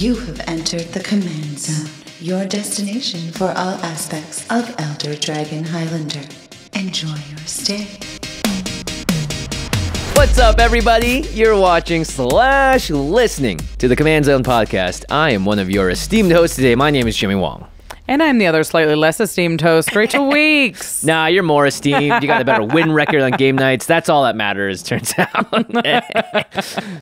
You have entered the Command Zone, your destination for all aspects of Elder Dragon Highlander. Enjoy your stay. What's up, everybody? You're watching / listening to the Command Zone podcast. I am one of your esteemed hosts today. My name is Jimmy Wong. And I'm the other slightly less esteemed host, Rachel Weeks. Nah, you're more esteemed. You got a better win record on Game Nights. That's all that matters, turns out.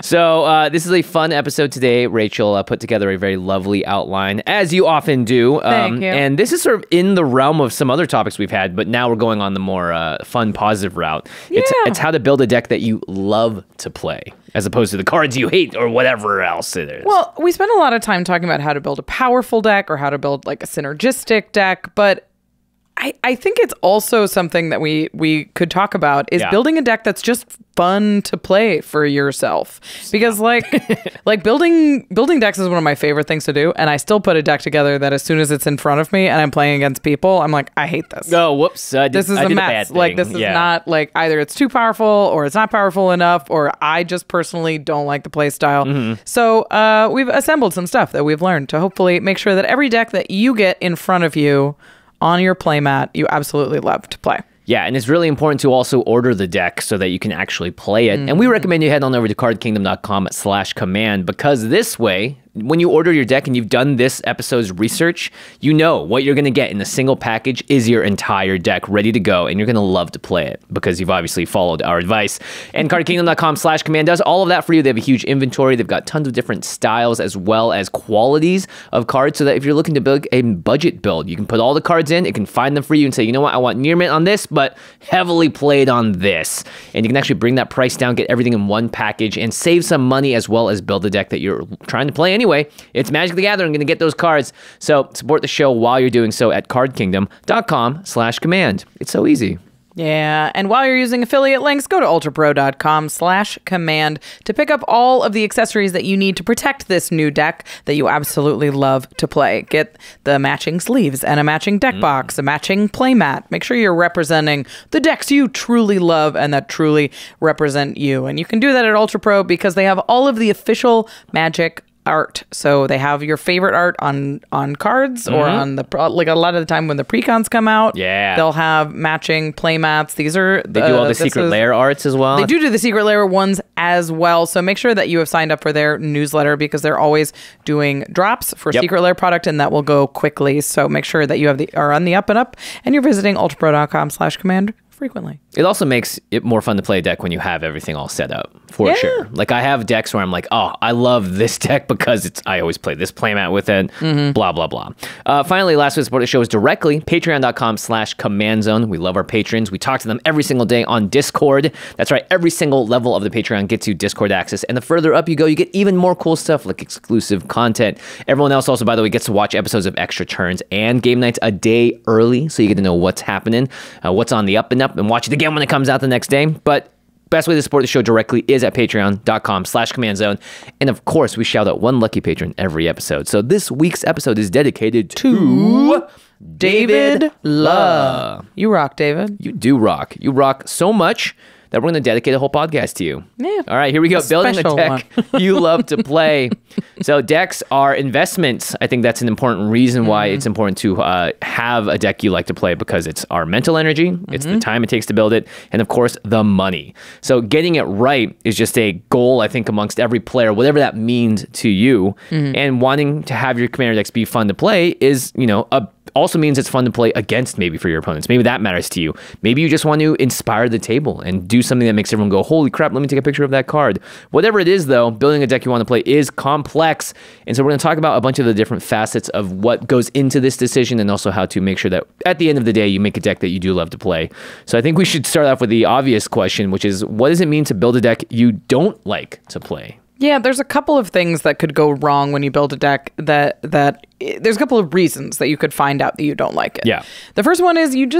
So this is a fun episode today. Rachel put together a very lovely outline, as you often do. Thank you. And this is sort of in the realm of some other topics we've had, but now we're going on the more fun, positive route. Yeah. It's how to build a deck that you love to play, as opposed to the cards you hate or whatever else it is. Well, we spend a lot of time talking about how to build a powerful deck or how to build like a synergistic deck, but I think it's also something that we could talk about is building a deck that's just fun to play for yourself. Because like building decks is one of my favorite things to do, and I still put a deck together that as soon as it's in front of me and I'm playing against people, I'm like, I hate this. Oh, whoops. This is a mess. Like, this is not like either it's too powerful or it's not powerful enough, or I just personally don't like the play style. Mm-hmm. So we've assembled some stuff that we've learned to hopefully make sure that every deck that you get in front of you on your playmat, you absolutely love to play. Yeah, and it's really important to also order the deck so that you can actually play it. Mm-hmm. And we recommend you head on over to cardkingdom.com/command, because this way, when you order your deck and you've done this episode's research, you know what you're going to get in a single package is your entire deck ready to go, and you're going to love to play it because you've obviously followed our advice. And cardkingdom.com/command does all of that for you. They have a huge inventory. They've got tons of different styles as well as qualities of cards, so that if you're looking to build a budget build, you can put all the cards in, it can find them for you and say, you know what, I want near mint on this, but heavily played on this. And you can actually bring that price down, get everything in one package, and save some money as well as build the deck that you're trying to play anyway. It's Magic the Gathering. I'm going to get those cards. So support the show while you're doing so at cardkingdom.com/command. It's so easy. Yeah, and while you're using affiliate links, go to ultrapro.com/command to pick up all of the accessories that you need to protect this new deck that you absolutely love to play. Get the matching sleeves and a matching deck box, a matching playmat. Make sure you're representing the decks you truly love and that truly represent you. And you can do that at Ultra Pro because they have all of the official Magic art. So they have your favorite art on cards, or on the, like, a lot of the time when the precons come out, they'll have matching playmats. These are they do all the secret lair arts as well. They do the secret lair ones as well. So make sure that you have signed up for their newsletter, because they're always doing drops for secret lair product, and that will go quickly. So make sure that you are on the up and up, and you're visiting ultrapro.com/command frequently. It also makes it more fun to play a deck when you have everything all set up, for sure. Like, I have decks where I'm like, oh, I love this deck because I always play this playmat with it, blah, blah, blah. Finally, last way to support the show is directly, patreon.com/command zone. We love our patrons. We talk to them every single day on Discord. That's right. Every single level of the Patreon gets you Discord access. And the further up you go, you get even more cool stuff like exclusive content. Everyone else also, by the way, gets to watch episodes of Extra Turns and Game Nights a day early, so you get to know what's happening, what's on the up and up, and watch it again when it comes out the next day. But best way to support the show directly is at patreon.com/command zone. And of course, we shout out one lucky patron every episode. So this week's episode is dedicated to David Love. You rock, David. You do rock. You rock so much that we're going to dedicate a whole podcast to you. Yeah. All right, here we go. Building the deck you love to play. So decks are investments. I think that's an important reason why it's important to have a deck you like to play, because it's our mental energy, it's the time it takes to build it, and of course, the money. So getting it right is just a goal, I think, amongst every player, whatever that means to you. And wanting to have your commander decks be fun to play is, you know, also means it's fun to play against, maybe, for your opponents. Maybe that matters to you. Maybe you just want to inspire the table and do something that makes everyone go, holy crap, let me take a picture of that card. Whatever it is, though, building a deck you want to play is complex. And so we're going to talk about a bunch of the different facets of what goes into this decision, and also how to make sure that at the end of the day, you make a deck that you do love to play. So I think we should start off with the obvious question, which is, what does it mean to build a deck you don't like to play? Yeah, there's a couple of things that could go wrong when you build a deck that there's a couple of reasons that you could find out that you don't like it. Yeah. The first one is you've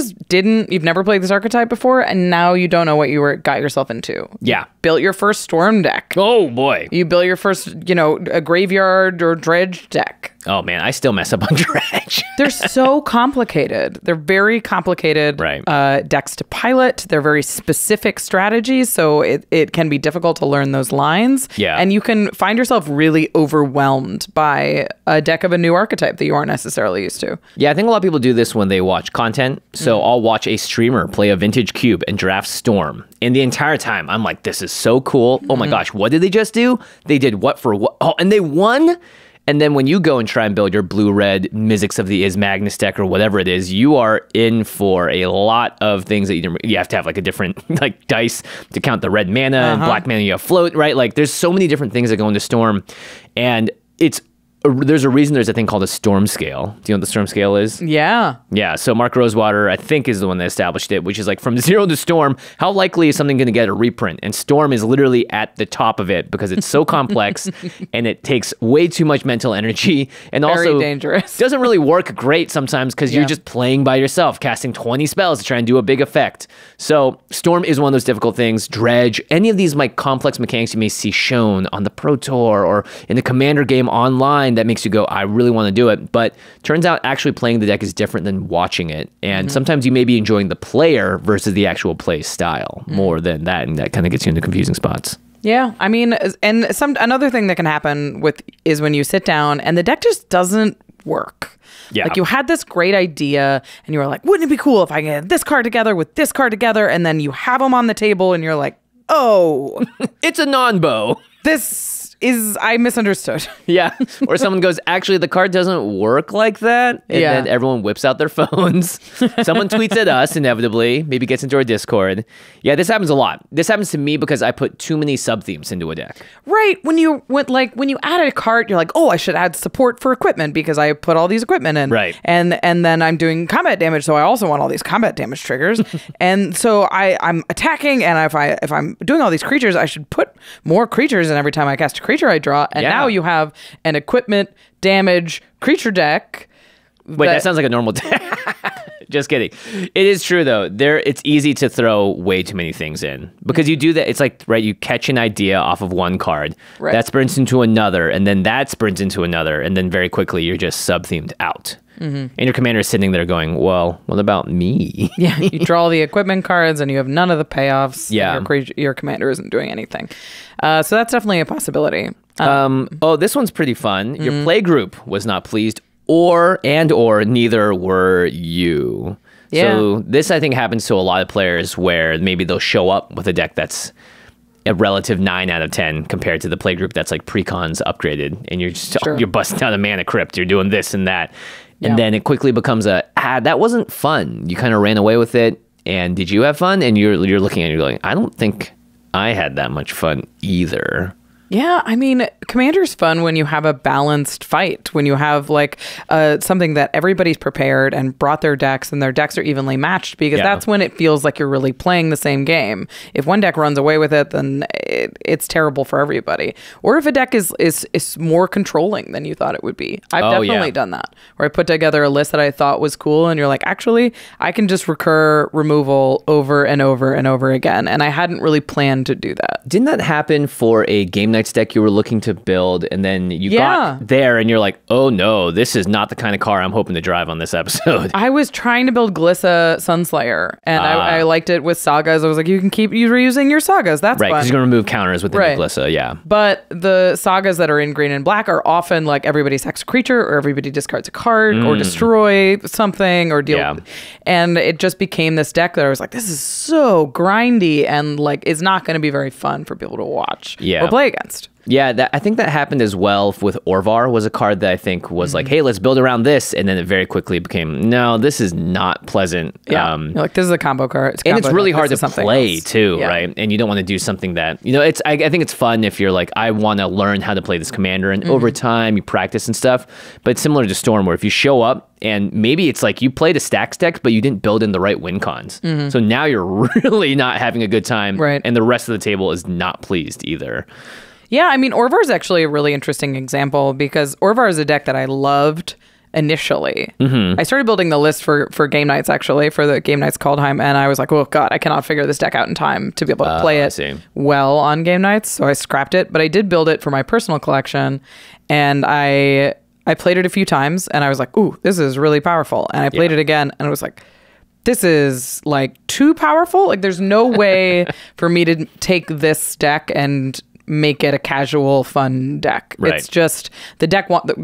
never played this archetype before, and now you don't know what you got yourself into. Yeah. You built your first Storm deck. Oh boy. You built your first, a graveyard or dredge deck. Oh man, I still mess up on dredge. They're so complicated. They're very complicated decks to pilot. They're very specific strategies, so it can be difficult to learn those lines. Yeah. And you can find yourself really overwhelmed by a deck of a new archetype that you aren't necessarily used to. Yeah, I think a lot of people do this when they watch content. So I'll watch a streamer play a vintage cube and draft Storm. And the entire time, I'm like, this is so cool. Oh my gosh, what did they just do? They did what for what? Oh, and they won? And then when you go and try and build your blue-red Mizzix of the Is Magnus deck or whatever it is, you are in for a lot of things that you have to have, like, a different dice to count the red mana and black mana you have float, right? Like, there's so many different things that go into Storm. And there's a reason there's a thing called a Storm Scale. Do you know what the Storm Scale is? Yeah. Yeah. So Mark Rosewater, I think, is the one that established it, which is like from zero to Storm, how likely is something going to get a reprint? And Storm is literally at the top of it because it's so complex and it takes way too much mental energy. And also dangerous. Doesn't really work great sometimes because you're just playing by yourself, casting 20 spells to try and do a big effect. So Storm is one of those difficult things. Dredge, any of these complex mechanics you may see shown on the Pro Tour or in the Commander game online, that makes you go, I really want to do it. But turns out actually playing the deck is different than watching it. And sometimes you may be enjoying the player versus the actual play style more than that. And that kind of gets you into confusing spots. Yeah. I mean, and another thing that can happen is when you sit down and the deck just doesn't work. Yeah. Like, you had this great idea and you were like, wouldn't it be cool if I get this card together with this card together? And then you have them on the table and you're like, oh, it's a non-bow. I misunderstood. Yeah. Or someone goes, actually, the card doesn't work like that. And then everyone whips out their phones. Someone tweets at us, inevitably, maybe gets into our Discord. Yeah, this happens a lot. This happens to me because I put too many sub-themes into a deck. Right. When you add a card, you're like, oh, I should add support for equipment because I put all these equipment in. Right. And then I'm doing combat damage, so I also want all these combat damage triggers. And so I'm attacking, and if I'm doing all these creatures, I should put more creatures in every time I cast a creature I draw, and now you have an equipment damage creature deck. Wait, that sounds like a normal deck. Just kidding. It is true though. It's easy to throw way too many things in because you do that. It's like, right, you catch an idea off of one card, that sprints into another, and then that sprints into another, and then very quickly you're just sub-themed out. And your commander is sitting there going, well, what about me? Yeah, you draw the equipment cards and you have none of the payoffs. Yeah. Your commander isn't doing anything. So that's definitely a possibility. Oh, this one's pretty fun. Your playgroup was not pleased, or neither were you. Yeah. So this, I think, happens to a lot of players where maybe they'll show up with a deck that's a relative 9 out of 10 compared to the playgroup that's like precons upgraded, and you're busting out a Mana Crypt, you're doing this and that. And then it quickly becomes that wasn't fun. You kind of ran away with it. And did you have fun? And you're looking at it and you're going, I don't think I had that much fun either. Yeah, I mean, Commander's fun when you have a balanced fight, when you have something that everybody's prepared and brought their decks, and their decks are evenly matched, because that's when it feels like you're really playing the same game. If one deck runs away with it, then it's terrible for everybody. Or if a deck is more controlling than you thought it would be. I've definitely done that, where I put together a list that I thought was cool, and you're like, actually, I can just recur removal over and over and over again, and I hadn't really planned to do that. Didn't that happen for a Game Night deck you were looking to build, and then you got there and you're like, oh no, this is not the kind of car I'm hoping to drive on this episode. I was trying to build Glissa Sunslayer, and I liked it with sagas. I was like, you can keep reusing your sagas. That's right, because you can remove counters with the new Glissa. Yeah, but the sagas that are in green and black are often like everybody sacks a creature, or everybody discards a card, or destroy something, or deal with it. And it just became this deck that I was like, this is so grindy, and like, it's not going to be very fun for people to watch or play again. Yeah, I think that happened as well with Orvar, was a card that I think was like, hey, let's build around this. And then it very quickly became, no, this is not pleasant. Yeah. You're like, this is a combo card. And it's really hard to play too, right? And you don't want to do something that, I think it's fun if you're like, I want to learn how to play this commander. And over time, you practice and stuff. But it's similar to Storm, where if you show up, and maybe it's like you played a stacks deck, but you didn't build in the right win cons. So now you're really not having a good time. Right. And the rest of the table is not pleased either. Yeah, I mean, Orvar is actually a really interesting example, because Orvar is a deck that I loved initially. Mm-hmm. I started building the list for Game Knights, actually, for the Game Knights Kaldheim, and I was like, oh, God, I cannot figure this deck out in time to be able to play it well on Game Nights, so I scrapped it. But I did build it for my personal collection, and I played it a few times, and I was like, ooh, this is really powerful. And I played it again, and it was like, this is, like, too powerful. Like, there's no way for me to take this deck and make it a casual, fun deck. Right. It's just the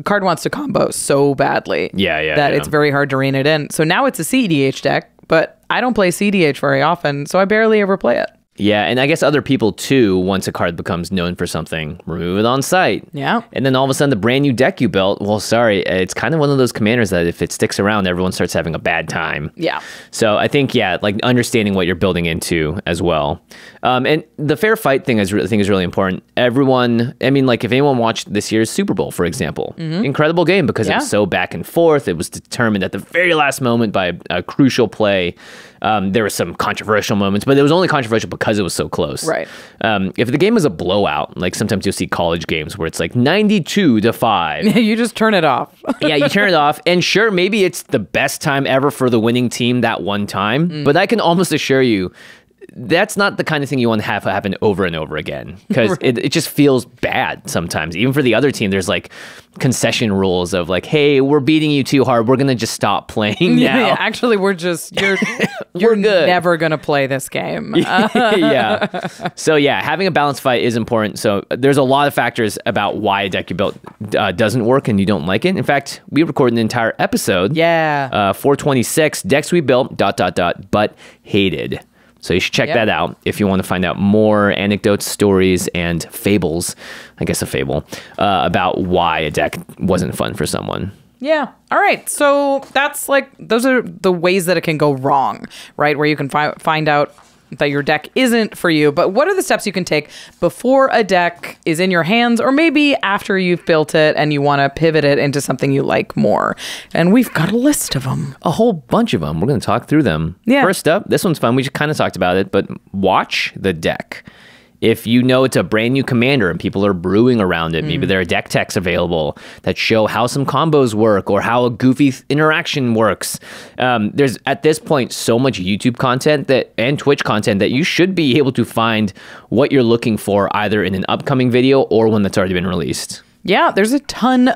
card wants to combo so badly that it's very hard to rein it in. So now it's a CEDH deck, but I don't play CEDH very often, so I barely ever play it. Yeah, and I guess other people, too, once a card becomes known for something, remove it on site. Yeah. And then all of a sudden, the brand new deck you built, well, sorry, it's kind of one of those commanders that if it sticks around, everyone starts having a bad time. Yeah. So I think, yeah, like understanding what you're building into as well. And the fair fight thing, I think, is really important. Everyone, I mean, like if anyone watched this year's Super Bowl, for example, incredible game because it was so back and forth. It was determined at the very last moment by a crucial play. There were some controversial moments, but it was only controversial because it was so close. Right. If the game was a blowout, like sometimes you'll see college games where it's like 92-5. You just turn it off. Yeah, you turn it off. And sure, maybe it's the best time ever for the winning team that one time. But I can almost assure you, that's not the kind of thing you want to have happen over and over again, because it just feels bad sometimes. Even for the other team, there's like concession rules of like, hey, we're beating you too hard. We're going to just stop playing now. Yeah, actually, you're never going to play this game. Yeah. So yeah, having a balanced fight is important. So there's a lot of factors about why a deck you built doesn't work and you don't like it. In fact, we record an entire episode. Yeah. 426 decks we built ... but hated. So you should check that out if you want to find out more anecdotes, stories, and fables, I guess a fable, about why a deck wasn't fun for someone. Yeah. All right. So that's like, those are the ways that it can go wrong, right? Where you can find out that your deck isn't for you. But what are the steps you can take before a deck is in your hands, or maybe after you've built it and you want to pivot it into something you like more? And we've got a list of them. A whole bunch of them. We're going to talk through them. Yeah. First up, this one's fun. We just kind of talked about it, but watch the deck. If you know it's a brand new commander and people are brewing around it, maybe there are deck techs available that show how some combos work or how a goofy interaction works. There's, at this point, so much YouTube content and Twitch content that you should be able to find what you're looking for either in an upcoming video or one that's already been released. Yeah, there's a ton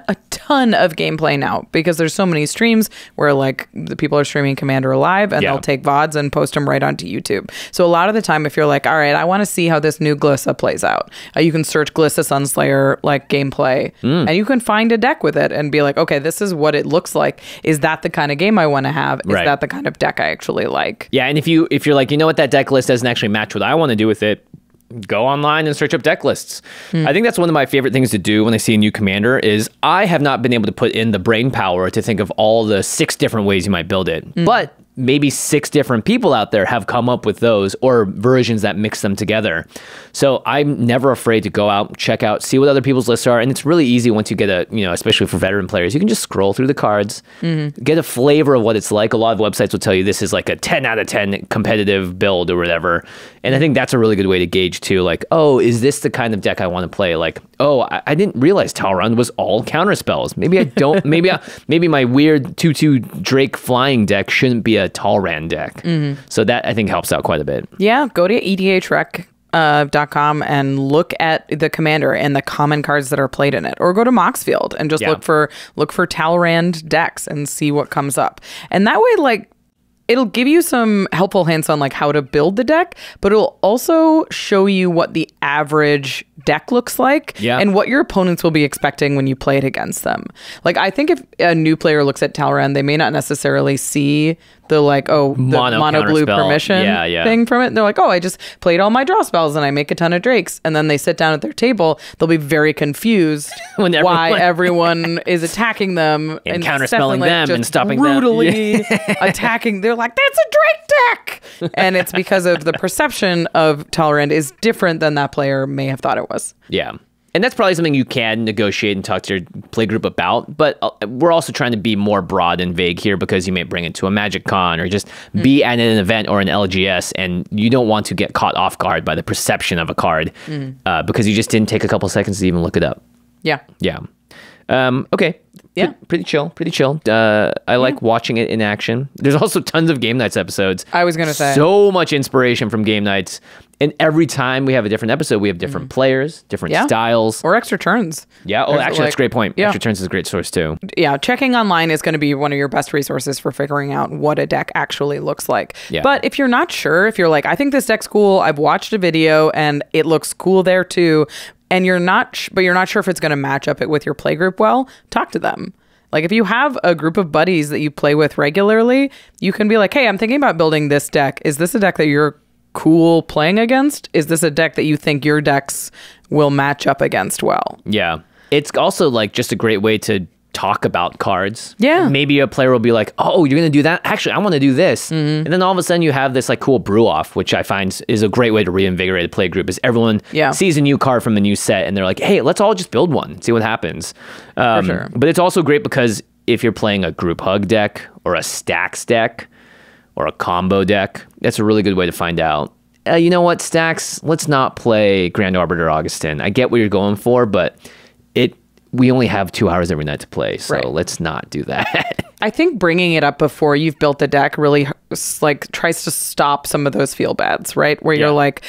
of gameplay now because there's so many streams where like the people are streaming Commander live and they'll take VODs and post them right onto YouTube. So a lot of the time, if you're like, all right, I want to see how this new Glissa plays out, you can search Glissa Sunslayer like gameplay and you can find a deck with it and be like, okay, this is what it looks like. Is that the kind of game I want to have? Is that the kind of deck I actually like? Yeah, and if you're like, you know what, that deck list doesn't actually match what I want to do with it, go online and search up deck lists. I think that's one of my favorite things to do when I see a new commander is I have not been able to put in the brain power to think of all the 6 different ways you might build it. But maybe 6 different people out there have come up with those or versions that mix them together. So I'm never afraid to go out, check out, see what other people's lists are. And it's really easy once you get especially for veteran players, you can just scroll through the cards, get a flavor of what it's like. A lot of websites will tell you this is like a 10 out of 10 competitive build or whatever. And I think that's a really good way to gauge too. Like, oh, is this the kind of deck I want to play? Like, oh, I didn't realize Talrand was all counter spells. Maybe I don't, maybe my weird 2/2 Drake flying deck shouldn't be a Talrand deck. So that I think helps out quite a bit. Yeah, go to EDHREC.com and look at the commander and the common cards that are played in it, or go to Moxfield and just look for Talrand decks and see what comes up. And that way, like, it'll give you some helpful hints on like how to build the deck, but it'll also show you what the average deck looks like and what your opponents will be expecting when you play it against them. Like, I think if a new player looks at Talrand, they may not necessarily see the like, oh, the mono blue permission thing from it. They're like, oh, I just played all my draw spells and I make a ton of drakes. And then they sit down at their table. They'll be very confused why everyone is attacking them and counterspelling like them and stopping brutally them. Attacking. They're like, that's a Drake deck. And it's because of the perception of Talrand is different than that player may have thought it was. Yeah. And that's probably something you can negotiate and talk to your play group about. But we're also trying to be more broad and vague here because you may bring it to a Magic Con or just be at an event or an LGS, and you don't want to get caught off guard by the perception of a card because you just didn't take a couple seconds to even look it up. Yeah. Yeah. Okay. Yeah, pretty chill, pretty chill. I like watching it in action. There's also tons of Game Nights episodes. I was going to say. So much inspiration from Game Nights. And every time we have a different episode, we have different players, different styles. Or extra turns. Yeah. Oh, actually, that's a great point. Yeah. Extra turns is a great source, too. Yeah. Checking online is going to be one of your best resources for figuring out what a deck actually looks like. Yeah. But if you're not sure, if you're like, I think this deck's cool, I've watched a video and it looks cool there, too, and you're not, but you're not sure if it's going to match up with your playgroup well, talk to them. Like, if you have a group of buddies that you play with regularly, you can be like, hey, I'm thinking about building this deck. Is this a deck that you're cool playing against? Is this a deck that you think your decks will match up against well? Yeah. It's also like just a great way to talk about cards. Yeah. Maybe a player will be like, oh, you're going to do that? Actually, I want to do this. Mm-hmm. And then all of a sudden you have this like cool brew off, which I find is a great way to reinvigorate a play group, is everyone sees a new card from the new set and they're like, hey, let's all just build one, see what happens. For sure. But it's also great because if you're playing a group hug deck or a stacks deck or a combo deck, that's a really good way to find out. You know what, stacks, let's not play Grand Arbiter Augustin. I get what you're going for, but we only have 2 hours every night to play, so let's not do that. I think bringing it up before you've built the deck really like tries to stop some of those feel bads, right? Where you're like,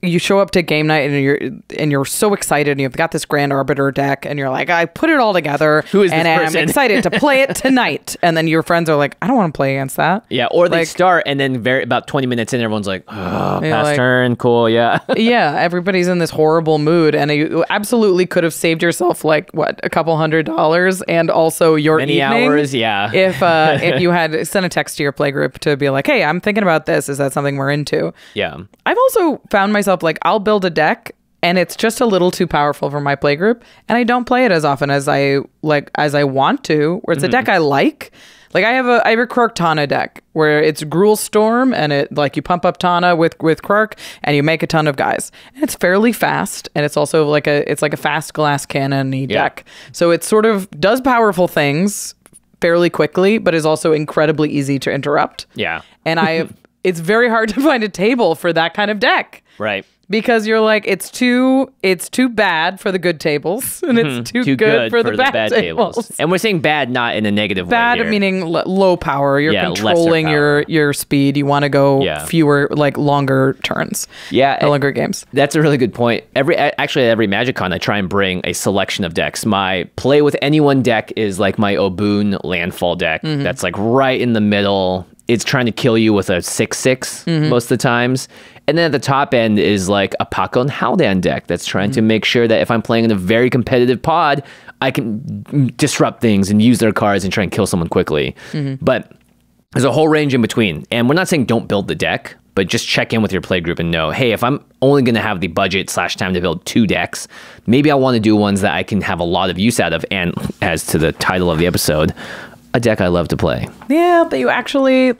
you show up to game night and you're so excited and you've got this Grand Arbiter deck and you're like, I put it all together. Who is this person? I'm excited to play it tonight. And then your friends are like, I don't want to play against that. Yeah, or they start and then about 20 minutes in, everyone's like, oh, past turn, cool, yeah. Yeah, everybody's in this horrible mood and you absolutely could have saved yourself like what? A couple $100 and also your many evening hours, yeah. If you had sent a text to your playgroup to be like, hey, I'm thinking about this. Is that something we're into? Yeah. I've also found myself like, I'll build a deck and it's just a little too powerful for my playgroup, and I don't play it as often as I want to. Where it's a deck I like. Like I have a Croak Tana deck where it's Gruul Storm and it like you pump up Tana with Croak and you make a ton of guys. And it's fairly fast and it's also like a fast glass cannon-y deck. So it sort of does powerful things fairly quickly, but is also incredibly easy to interrupt. Yeah. And it's very hard to find a table for that kind of deck. Right. Because you're like, it's too bad for the good tables, and it's too good for the bad tables. And we're saying bad not in a negative way. Bad meaning low power. You're controlling power. Your speed. You want to go fewer, like longer turns. Yeah, longer games. That's a really good point. Actually, at every Magic Con, I try and bring a selection of decks. My play with anyone deck is like my Oboon Landfall deck. That's like right in the middle. It's trying to kill you with a 6/6 most of the times. And then at the top end is like a Pakon Haldan deck that's trying to make sure that if I'm playing in a very competitive pod, I can disrupt things and use their cards and try and kill someone quickly. But there's a whole range in between. And we're not saying don't build the deck, but just check in with your playgroup and know, hey, if I'm only going to have the budget / time to build 2 decks, maybe I want to do ones that I can have a lot of use out of. And as to the title of the episode, a deck I love to play. Yeah, but you actually...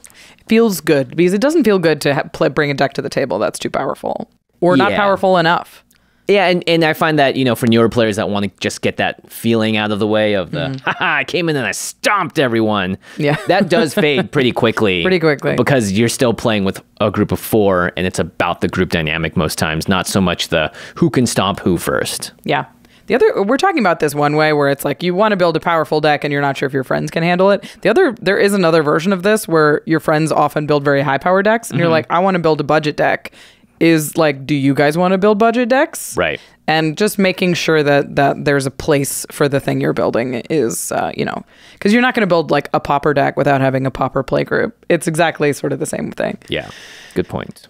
feels good, because it doesn't feel good to bring a deck to the table that's too powerful or not powerful enough. Yeah, and I find that, you know, for newer players that want to just get that feeling out of the way of the, I came in and I stomped everyone. Yeah. That does fade pretty quickly. Pretty quickly. Because you're still playing with a group of 4 and it's about the group dynamic most times, not so much the who can stomp who first. Yeah. The other, we're talking about this one way where it's like you want to build a powerful deck and you're not sure if your friends can handle it. There is another version of this where your friends often build very high power decks and you're like, I want to build a budget deck. Is like, do you guys want to build budget decks? Right. And just making sure that there's a place for the thing you're building is, you know, because you're not going to build like a popper deck without having a popper play group. It's exactly sort of the same thing. Yeah. Good point.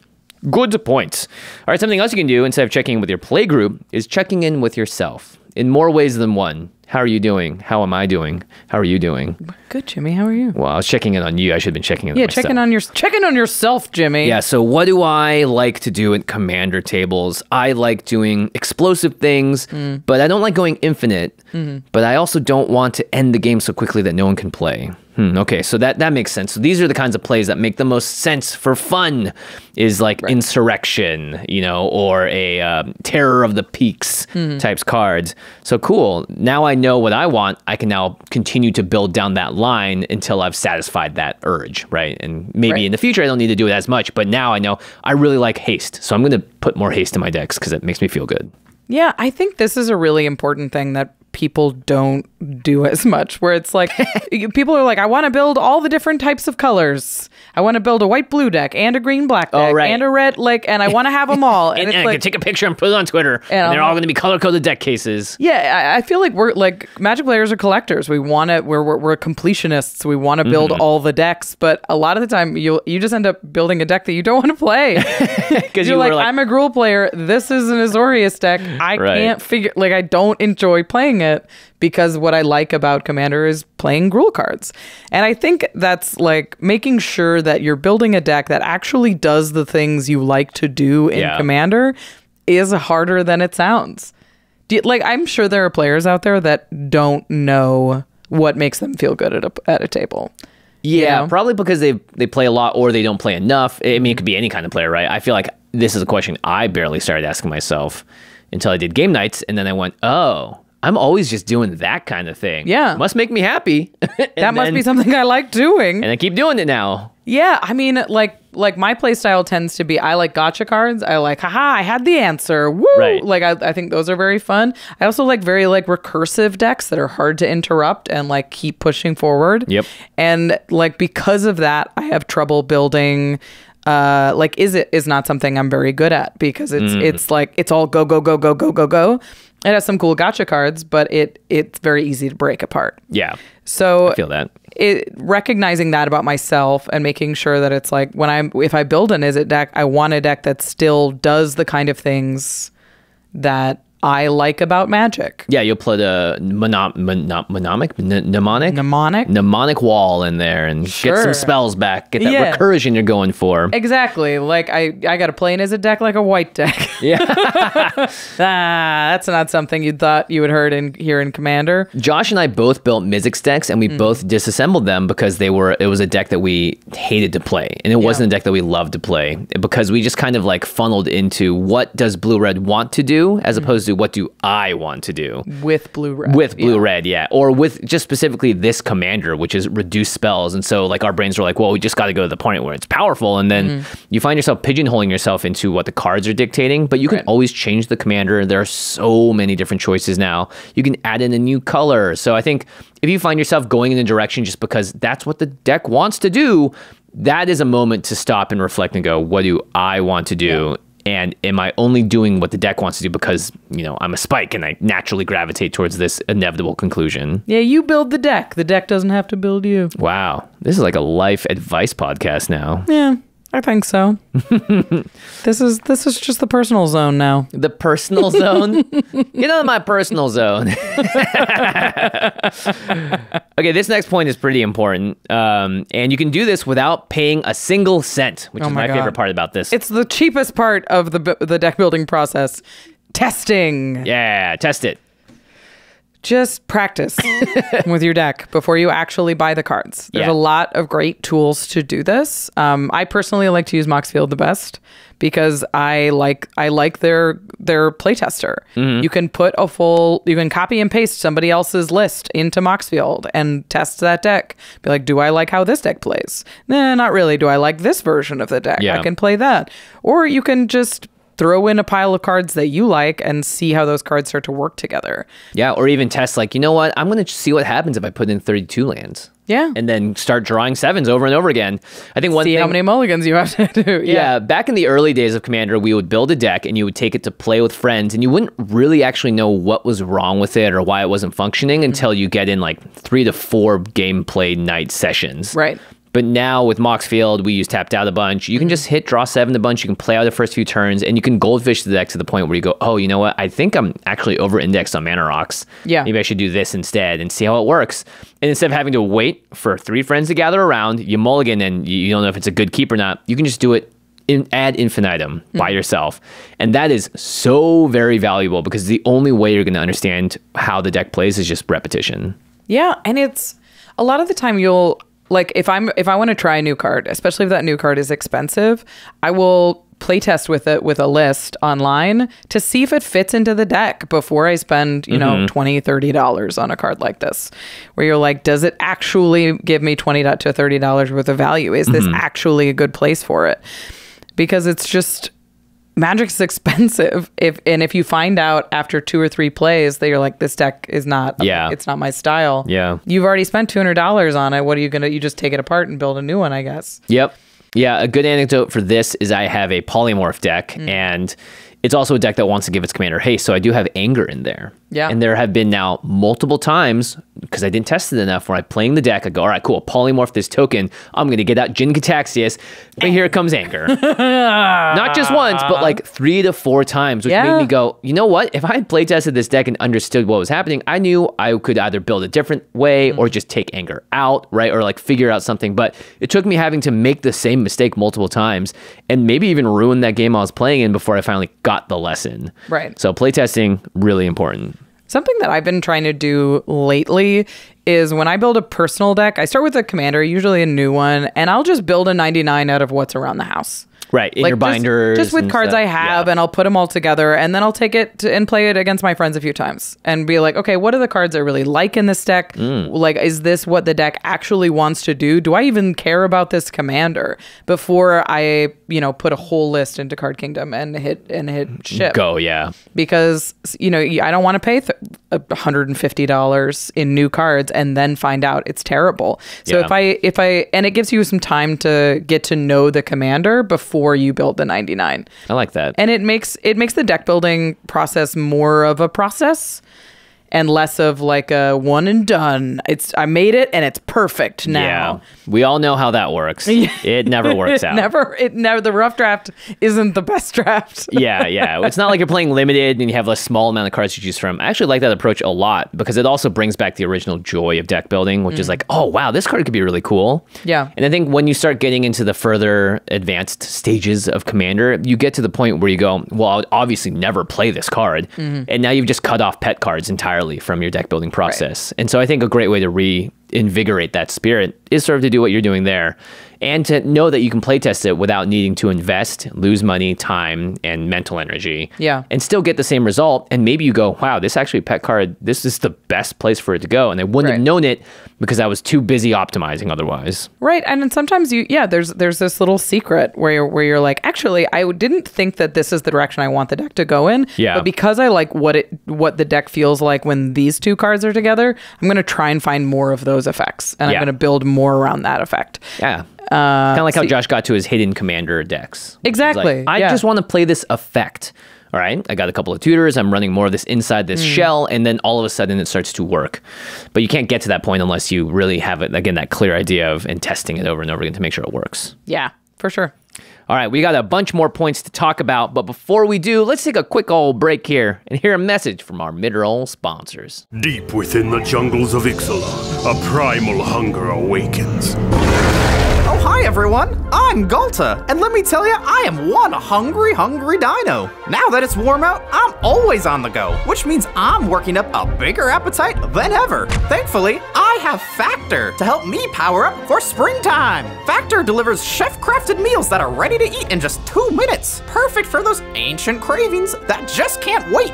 Good point. All right, something else you can do instead of checking in with your playgroup is checking in with yourself in more ways than one. How are you doing? How am I doing? How are you doing? Good, Jimmy. How are you? Well, I was checking in on you. I should have been checking in on myself. Checking on yourself, Jimmy. Yeah, so what do I like to do at Commander tables? I like doing explosive things, but I don't like going infinite, but I also don't want to end the game so quickly that no one can play. Okay, so that makes sense. So these are the kinds of plays that make the most sense for fun, is like Insurrection, you know, or a Terror of the Peaks types cards. So cool. Now I know what I want. I can now continue to build down that line until I've satisfied that urge, right? And maybe in the future I don't need to do it as much, but now I know I really like haste. So I'm going to put more haste in my decks because it makes me feel good. Yeah, I think this is a really important thing that people don't do as much, where it's like people are like, I want to build all the different types of colors. I want to build a white blue deck and a green black deck and a red, and I want to have them all. And, and I can take a picture and put it on Twitter, and they're all going to be color-coded deck cases. Yeah, I feel like we're like Magic players are collectors. We want to, we're completionists. We want to build all the decks, but a lot of the time you just end up building a deck that you don't want to play. Because you're like, I'm a Gruul player. This is an Azorius deck. I can't figure, I don't enjoy playing it, because what I like about Commander is playing Gruul cards. And I think that's like making sure that you're building a deck that actually does the things you like to do in Commander is harder than it sounds. I'm sure there are players out there that don't know what makes them feel good at a table. Yeah, you know? Probably because they play a lot or they don't play enough. I mean, it could be any kind of player, right? I feel like this is a question I barely started asking myself until I did game nights, and then I went, oh, I'm always just doing that kind of thing. Yeah. Must make me happy. That must be something I like doing. And I keep doing it now. Yeah, I mean, like my play style tends to be, I like gotcha cards. I like, haha, I had the answer. Woo! Right. Like, I think those are very fun. I also like very, recursive decks that are hard to interrupt and, keep pushing forward. Yep. And, because of that, I have trouble building... is not something I'm very good at, because it's all go, go, go, go, go, go, go. It has some cool gotcha cards, but it's very easy to break apart. Yeah. So I feel that. Recognizing that about myself and making sure that it's like if I build an Izzet deck, I want a deck that still does the kind of things that I like about Magic. Yeah, you'll put a mnemonic wall in there and get some spells back. Get that recursion you're going for. Exactly. Like I got to play an Izzet deck like a white deck. Yeah. That's not something you thought you would heard here in Commander. Josh and I both built Mizzix decks, and we both disassembled them because it was a deck that we hated to play, and it wasn't a deck that we loved to play, because we just kind of funneled into what does blue red want to do as opposed to what do I want to do with blue red? With blue red, yeah, or with just specifically this commander, which is reduce spells. And so, our brains were like, well, we just got to go to the point where it's powerful, and then you find yourself pigeonholing yourself into what the cards are dictating. But you can always change the commander. There are so many different choices now. You can add in a new color. So I think if you find yourself going in a direction just because that's what the deck wants to do, that is a moment to stop and reflect and go, what do I want to do? Yeah. And am I only doing what the deck wants to do because, I'm a spike and I naturally gravitate towards this inevitable conclusion? Yeah, you build the deck. The deck doesn't have to build you. Wow. This is like a life advice podcast now. Yeah, I think so. This is just the personal zone now. The personal zone? Get out of my personal zone. Okay, this next point is pretty important. And you can do this without paying a single cent, which is my favorite part about this. It's the cheapest part of the deck building process. Testing. Yeah, test it. Just practice with your deck before you actually buy the cards. There's a lot of great tools to do this. I personally like to use Moxfield the best, because I like their playtester. You can put you can copy and paste somebody else's list into Moxfield and test that deck. Be like, do I like how this deck plays? Nah, not really. Do I like this version of the deck? Yeah. I can play that. Or you can just throw in a pile of cards that you like and see how those cards start to work together. Yeah, or even test, you know what? I'm going to see what happens if I put in 32 lands. Yeah. And then start drawing sevens over and over again. I think see how many mulligans you have to do. Yeah. Back in the early days of Commander, we would build a deck and you would take it to play with friends, and you wouldn't really actually know what was wrong with it or why it wasn't functioning until you get in 3 to 4 gameplay night sessions. Right. But now with Moxfield, we use tapped out a bunch. You can just hit draw 7 a bunch. You can play out the first few turns, and you can goldfish the deck to the point where you go, oh, you know what? I think I'm actually over-indexed on mana rocks. Yeah. Maybe I should do this instead and see how it works. And instead of having to wait for 3 friends to gather around, you mulligan and you don't know if it's a good keep or not. You can just do it ad infinitum by yourself. And that is so very valuable, because the only way you're going to understand how the deck plays is just repetition. Yeah, and it's a lot of the time you'll... if I want to try a new card, especially if that new card is expensive, I will playtest with it with a list online to see if it fits into the deck before I spend, $20, $30 on a card like this, where you're like, does it actually give me $20 to $30 worth of value? Is this actually a good place for it? Because it's just Magic's expensive. If you find out after 2 or 3 plays that you're like, this deck is not, it's not my style. Yeah. You've already spent $200 on it. What are you going to, you just take it apart and build a new one, I guess. Yep. Yeah. A good anecdote for this is I have a Polymorph deck, and it's also a deck that wants to give its commander haste. So I do have Anger in there. Yeah. And there have been now multiple times, because I didn't test it enough, where I'm playing the deck, I go, all right, cool, Polymorph this token. I'm going to get out Jin Gitaxias, but here comes Anger. Not just once, but like 3 to 4 times, which made me go, you know what? If I had play tested this deck and understood what was happening, I knew I could either build a different way or just take Anger out, right? Or like figure out something. But it took me having to make the same mistake multiple times and maybe even ruin that game I was playing in before I finally got the lesson. Right. So playtesting, really important. Something that I've been trying to do lately is when I build a personal deck, I start with a commander, usually a new one, and I'll just build a 99 out of what's around the house. Right, in like your binders. Just with cards stuff. I have, and I'll put them all together, and then I'll take it to, and play it against my friends a few times and be like, okay, what are the cards I really like in this deck? Like, is this what the deck actually wants to do? Do I even care about this commander? Before I, you know, put a whole list into Card Kingdom and hit ship. Go, yeah. Because, you know, I don't want to pay $150 in new cards and then find out it's terrible. So if I, and it gives you some time to get to know the commander before you build the 99. I like that. And it makes the deck building process more of a process and less of like a one and done. It's I made it and it's perfect now. Yeah. We all know how that works. It never works out. It never the rough draft isn't the best draft. Yeah. It's not like you're playing limited and you have a small amount of cards to choose from. I actually like that approach a lot because it also brings back the original joy of deck building, which is like, oh wow, this card could be really cool. Yeah. And I think when you start getting into the further advanced stages of Commander, you get to the point where you go, well, I would obviously never play this card. And now you've just cut off pet cards entirely from your deck building process. Right. And so I think a great way to reinvigorate that spirit is sort of to do what you're doing there and to know that you can play test it without needing to invest, lose money, time, and mental energy. Yeah. And still get the same result. And maybe you go, wow, this actually pet card, this is the best place for it to go. And I wouldn't have known it because I was too busy optimizing otherwise. Right. And then sometimes you, there's this little secret where you're like, actually, I didn't think that this is the direction I want the deck to go in. Yeah. But because I like what the deck feels like when these two cards are together, I'm going to try and find more of those effects, and I'm going to build more around that effect. Yeah. Kind of like how Josh got to his hidden commander decks. Exactly. Like, I just want to play this effect. All right, I got a couple of tutors. I'm running more of this inside this shell, and then all of a sudden it starts to work. But you can't get to that point unless you really have it, again, that clear idea of and testing it over and over again to make sure it works. Yeah, for sure. All right, we got a bunch more points to talk about, but before we do, let's take a quick old break here and hear a message from our mid-roll sponsors. Deep within the jungles of Ixalan, a primal hunger awakens. Oh, hi everyone, I'm Galta, and let me tell you, I am one hungry, hungry dino. Now that it's warm out, I'm always on the go, which means I'm working up a bigger appetite than ever. Thankfully, I have Factor to help me power up for springtime. Factor delivers chef-crafted meals that are ready to eat in just 2 minutes. Perfect for those ancient cravings that just can't wait.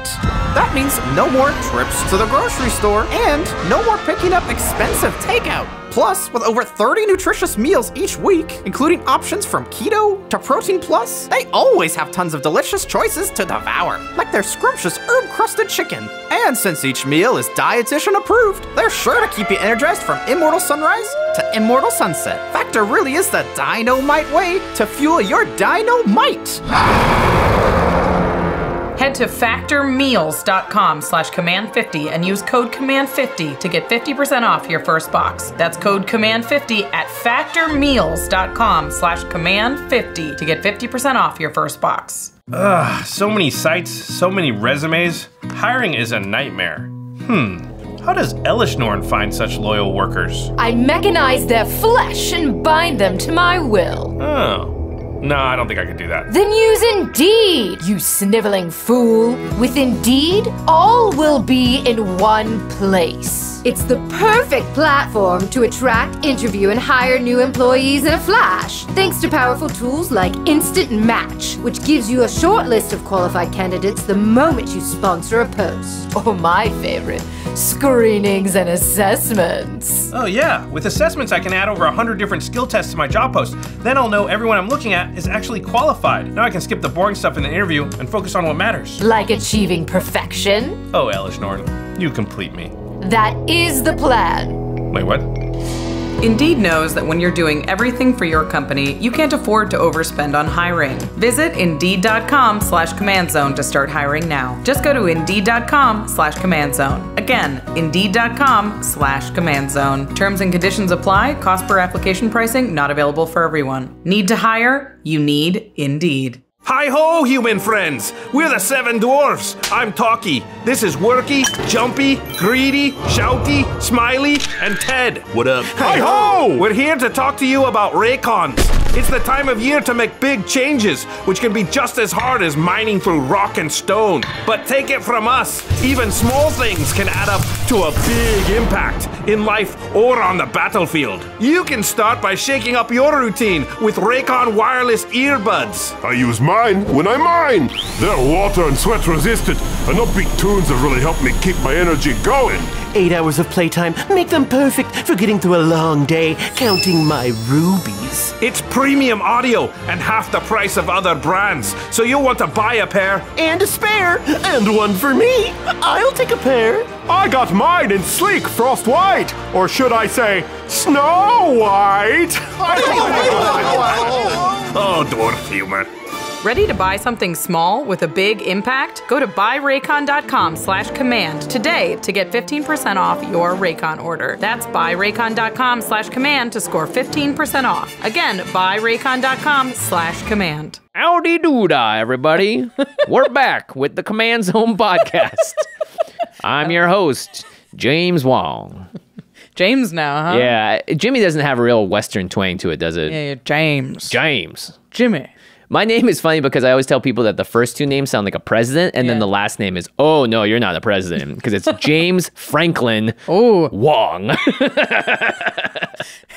That means no more trips to the grocery store and no more picking up expensive takeout. Plus, with over 30 nutritious meals each week, including options from keto to protein plus, they always have tons of delicious choices to devour, like their scrumptious herb-crusted chicken. And since each meal is dietitian approved, they're sure to keep you energized from immortal sunrise to immortal sunset. Factor really is the dynamite way to fuel your dynamite. Head to factormeals.com/command50 and use code command50 to get 50% off your first box. That's code command50 at factormeals.com/command50 to get 50% off your first box. Ugh, so many sites, so many resumes. Hiring is a nightmare. How does Elishnorn find such loyal workers? I mechanize their flesh and bind them to my will. Oh. No, I don't think I could do that. Then use Indeed, you sniveling fool. With Indeed, all will be in one place. It's the perfect platform to attract, interview, and hire new employees in a flash, thanks to powerful tools like Instant Match, which gives you a short list of qualified candidates the moment you sponsor a post. Or my favorite, screenings and assessments. Oh yeah, with assessments I can add over 100 different skill tests to my job post. Then I'll know everyone I'm looking at is actually qualified. Now I can skip the boring stuff in the interview and focus on what matters. Like achieving perfection? Oh, Elish Norton, you complete me. That is the plan. Wait, what? Indeed knows that when you're doing everything for your company, you can't afford to overspend on hiring. Visit Indeed.com/Command Zone to start hiring now. Just go to Indeed.com/Command Zone. Again, Indeed.com/Command Zone. Terms and conditions apply. Cost per application pricing not available for everyone. Need to hire? You need Indeed. Hi-ho, human friends! We're the Seven Dwarfs. I'm Talky. This is Worky, Jumpy, Greedy, Shouty, Smiley, and Ted. What up? Hi-ho! We're here to talk to you about Raycons. It's the time of year to make big changes, which can be just as hard as mining through rock and stone. But take it from us, even small things can add up to a big impact in life or on the battlefield. You can start by shaking up your routine with Raycon wireless earbuds. I use mine when I mine. They're water and sweat resistant, and upbeat tunes have really helped me keep my energy going. 8 hours of playtime make them perfect for getting through a long day counting my rubies. It's premium audio and half the price of other brands, so you'll want to buy a pair and a spare and one for me. I'll take a pair. I got mine in sleek frost white, or should I say snow white. Oh, dwarf humor. Ready to buy something small with a big impact? Go to buyraycon.com/command today to get 15% off your Raycon order. That's buyraycon.com/command to score 15% off. Again, buyraycon.com/command. Howdy doodah, everybody. We're back with the Command Zone podcast. I'm your host, James Wong. James now, huh? Yeah, Jimmy doesn't have a real Western twang to it, does it? Yeah, James. James. Jimmy. My name is funny because I always tell people that the first two names sound like a president, and then the last name is, oh, no, you're not a president, because it's James Franklin Wong.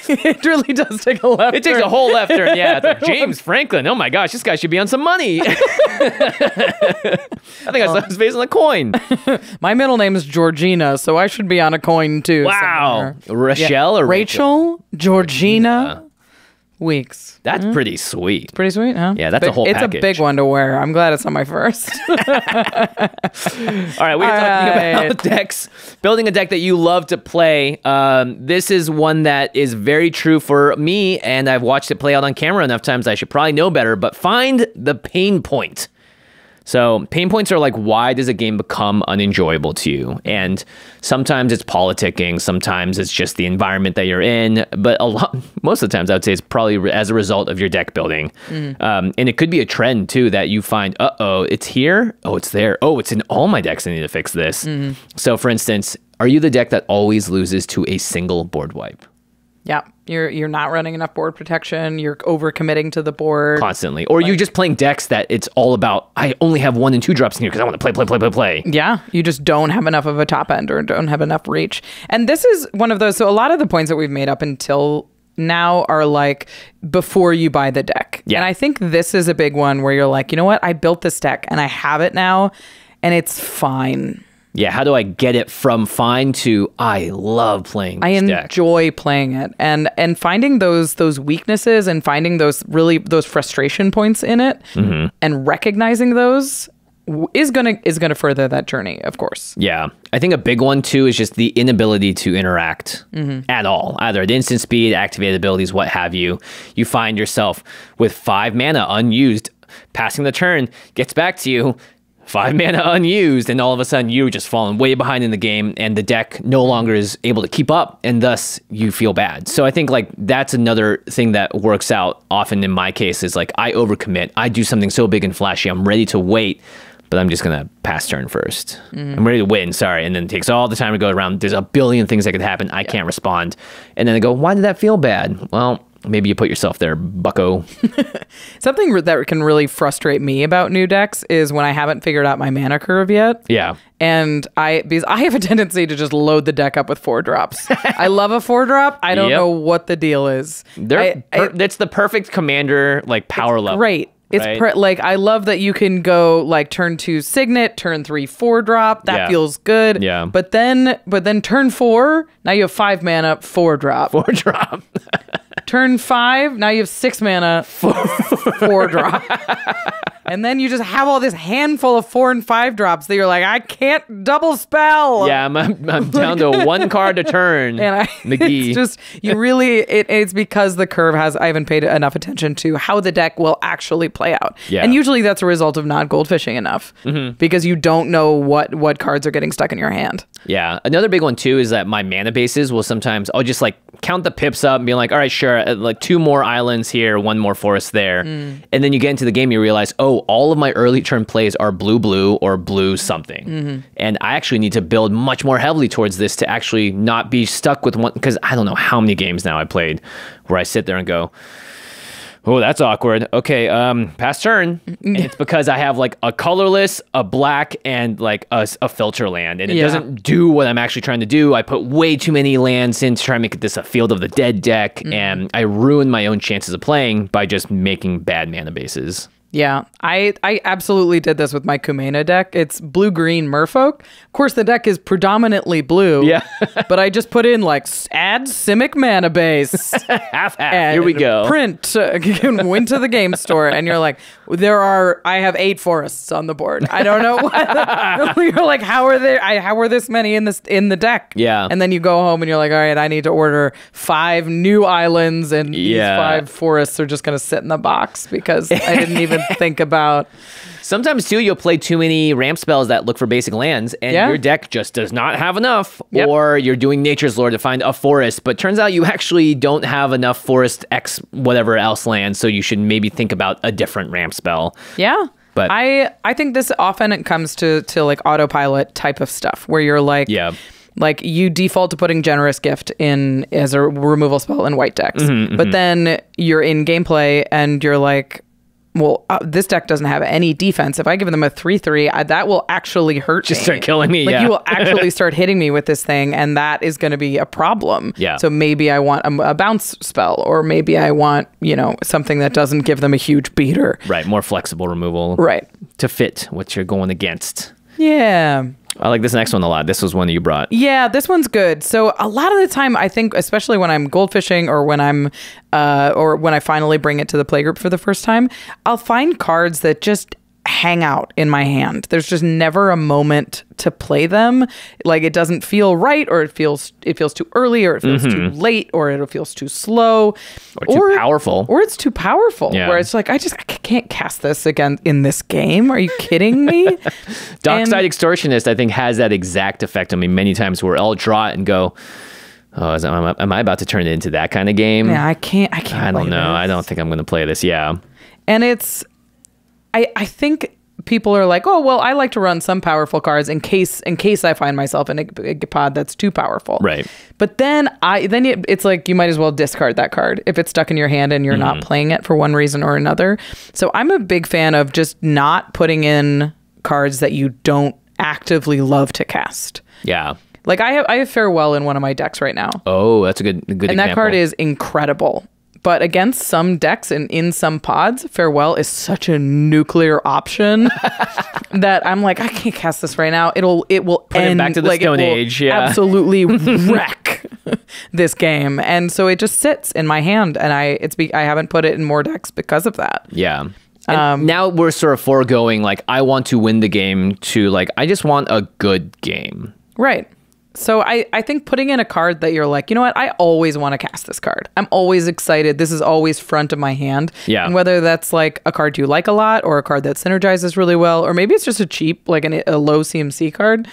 It really does take a left turn. It takes a whole left turn, yeah. It's like, James Franklin, oh my gosh, this guy should be on some money. I think I saw his face on a coin. My middle name is Georgina, so I should be on a coin, too. Wow. Somewhere. Rochelle or Rachel? Rachel, Georgina. Weeks. That's pretty sweet. It's pretty sweet, huh? Yeah, that's big, a whole package. It's a big one to wear. I'm glad it's not my first. All right, we're talking about decks. Building a deck that you love to play. This is one that is very true for me, and I've watched it play out on camera enough times I should probably know better, but find the pain point. So pain points are like, why does a game become unenjoyable to you? And sometimes it's politicking, sometimes it's just the environment that you're in, but most of the times I would say it's probably as a result of your deck building. And it could be a trend too that you find, uh-oh, it's here, oh, it's there, oh, it's in all my decks, I need to fix this. So for instance, are you the deck that always loses to a single board wipe? Yeah, you're not running enough board protection. You're overcommitting to the board constantly, or like, you're just playing decks that it's all about. I only have 1 and 2 drops in here because I want to play. Yeah, you just don't have enough of a top end or don't have enough reach. And this is one of those. So a lot of the points that we've made up until now are like before you buy the deck. Yeah. And I think this is a big one where you're like, you know what? I built this deck and I have it now, and it's fine. Yeah, how do I get it from fine to I love playing this deck? I enjoy playing it. And finding those weaknesses and finding those frustration points in it and recognizing those is gonna further that journey, of course. Yeah. I think a big one too is just the inability to interact at all, either at instant speed, activated abilities, what have you. You find yourself with 5 mana unused, passing the turn, gets back to you. 5 mana unused, and all of a sudden you're just falling way behind in the game and the deck no longer is able to keep up, and thus you feel bad. So I think like that's another thing that works out often in my case is like I overcommit. I do something so big and flashy. I'm ready to wait, but I'm just going to pass turn first. I'm ready to win, sorry. And then it takes all the time to go around. There's a billion things that could happen. I can't respond. And then I go, why did that feel bad? Well, Maybe you put yourself there, bucko. Something that can really frustrate me about new decks is when I haven't figured out my mana curve yet. Yeah. And because I have a tendency to just load the deck up with 4-drops. I love a 4-drop. I don't know what the deal is. That's the perfect commander, like, power level. Great. Like, I love that you can go like turn 2 Signet, turn 3 4-drop. That feels good. Yeah. But then turn 4, now you have 5 mana, 4-drop. 4-drop. Turn 5, now you have 6 mana, 4-drop. And then you just have all this handful of 4- and 5-drops that you're like, I can't double spell. Yeah, I'm down to 1 card a turn. And McGee. It's just, you really, it's because the curve has, I haven't paid enough attention to how the deck will actually play out. Yeah. And usually that's a result of not goldfishing enough because you don't know what cards are getting stuck in your hand. Yeah. Another big one too is that my mana bases will sometimes, I'll just like count the pips up and be like, all right, sure, like 2 more islands here, 1 more forest there. And then you get into the game, you realize, oh, all of my early turn plays are blue or blue something. And I actually need to build much more heavily towards this to actually not be stuck with one, because I don't know how many games now I played where I sit there and go, oh, that's awkward. Okay, pass turn. And it's because I have like a colorless, a black, and like a filter land. And it doesn't do what I'm actually trying to do. I put way too many lands in to try to make this a Field of the Dead deck. And I ruin my own chances of playing by just making bad mana bases. Yeah, I absolutely did this with my Kumena deck. It's blue-green Merfolk. Of course, the deck is predominantly blue. Yeah. But I just put in, like, add Simic mana base. Half-half. Here we go. Print. You can win to the game store. And you're like, I have 8 forests on the board. I don't know what. You're like, how are this many in the deck? Yeah. And then you go home and you're like, all right, I need to order 5 new islands. And these 5 forests are just going to sit in the box because I didn't even think about. Sometimes too, you'll play too many ramp spells that look for basic lands, and your deck just does not have enough. Yep. Or you're doing Nature's Lore to find a forest, but turns out you actually don't have enough forest X whatever else land, so you should maybe think about a different ramp spell. Yeah. But I think this often comes to like autopilot type of stuff where you're like, like you default to putting Generous Gift in as a removal spell in white decks, but then you're in gameplay and you're like, well, this deck doesn't have any defense. If I give them a 3/3, that will actually hurt me. Just start killing me, like, you will actually start hitting me with this thing, and that is going to be a problem. Yeah. So maybe I want a bounce spell, or maybe I want, you know, something that doesn't give them a huge beater. Right, more flexible removal. Right. To fit what you're going against. Yeah. I like this next one a lot. This was one that you brought. Yeah, this one's good. So a lot of the time, I think, especially when I'm goldfishing or when I'm, or when I finally bring it to the playgroup for the first time, I'll find cards that just hang out in my hand. There's just never a moment to play them. Like, it doesn't feel right, or it feels too early, or it feels too late, or it feels too slow, or too powerful, or it's too powerful. Yeah. Where it's like, I can't cast this again in this game. Are you kidding me? Dockside Extortionist, I think, has that exact effect on me many times, where I'll draw it and go, oh, am I about to turn it into that kind of game? Yeah, I can't. I don't know. This. I don't think I'm going to play this. Yeah, and it's. I think people are like, oh, well, I like to run some powerful cards in case I find myself in a pod that's too powerful. Right. But then it's like, you might as well discard that card if it's stuck in your hand and you're not playing it for one reason or another. So I'm a big fan of just not putting in cards that you don't actively love to cast. Yeah. Like I have Farewell in one of my decks right now. Oh, that's a good example. And that card is incredible. But against some decks and in some pods, Farewell is such a nuclear option that I'm like, I can't cast this right now. It will put end. It back to the, like, Stone Age. Yeah. Absolutely wreck this game. And so it just sits in my hand, and I haven't put it in more decks because of that. Yeah. Now we're sort of foregoing, like, I want to win the game, to like, I just want a good game. Right. So I think putting in a card that you're like, you know what, I always want to cast this card. I'm always excited. This is always front of my hand. Yeah. And whether that's like a card you like a lot, or a card that synergizes really well, or maybe it's just a cheap, like a low CMC card,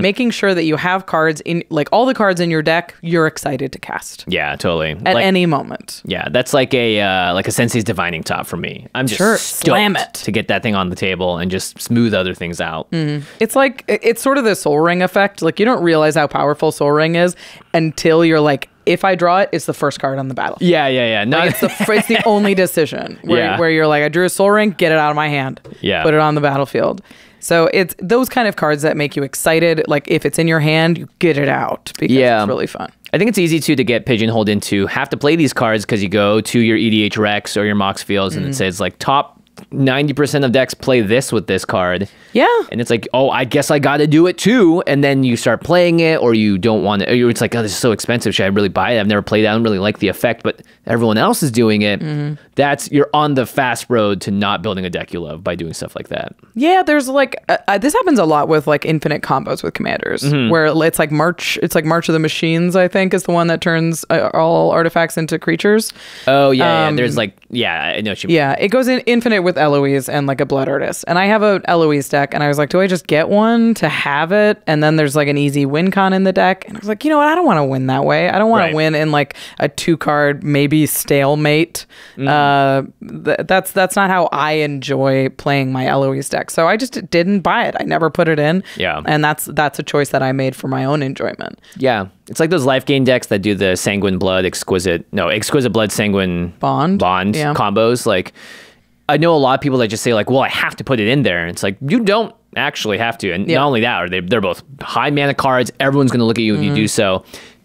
making sure that you have cards in, like, all the cards in your deck you're excited to cast. Yeah, totally. At any moment. Yeah, that's like a Sensei's Divining Top for me. I'm just slam it to get that thing on the table and just smooth other things out. It's like, it's sort of the Soul Ring effect. Like, you don't realize how powerful Soul Ring is until you're like if I draw it, it's the first card on the battle. Yeah. No, like it's the only decision where you're like, I drew a Soul Ring, get it out of my hand. Yeah. Put it on the battlefield. So it's those kind of cards that make you excited. Like if it's in your hand, you get it out because it's really fun. I think it's easy too to get pigeonholed into have to play these cards because you go to your EDHRECs or your Moxfields and it says like top 90% of decks play this with this card. Yeah. And it's like, oh, I guess I got to do it too. And then you start playing it or you don't want to. It's like, oh, this is so expensive. Should I really buy it? I've never played it. I don't really like the effect, but everyone else is doing it. That's, you're on the fast road to not building a deck you love by doing stuff like that. Yeah. There's like, this happens a lot with like infinite combos with commanders where it's like March of the Machines, I think, is the one that turns all artifacts into creatures. Oh, yeah. There's like, I know what you mean. Yeah. It goes in infinite with Eloise and like a Blood Artist, and I have a Eloise deck, and I was like, do I just get one to have it? And then there's like an easy win con in the deck, and I was like, you know what, I don't want to win that way. I don't want to win in like a 2-card maybe stalemate. That's not how I enjoy playing my Eloise deck, so I just didn't buy it. I never put it in, and that's a choice that I made for my own enjoyment. It's like those life gain decks that do the Sanguine Blood Exquisite Blood Sanguine Bond combos. Like, I know a lot of people that just say like, well, I have to put it in there. And it's like, you don't actually have to. And not only that, they're both high mana cards. Everyone's going to look at you if you do so.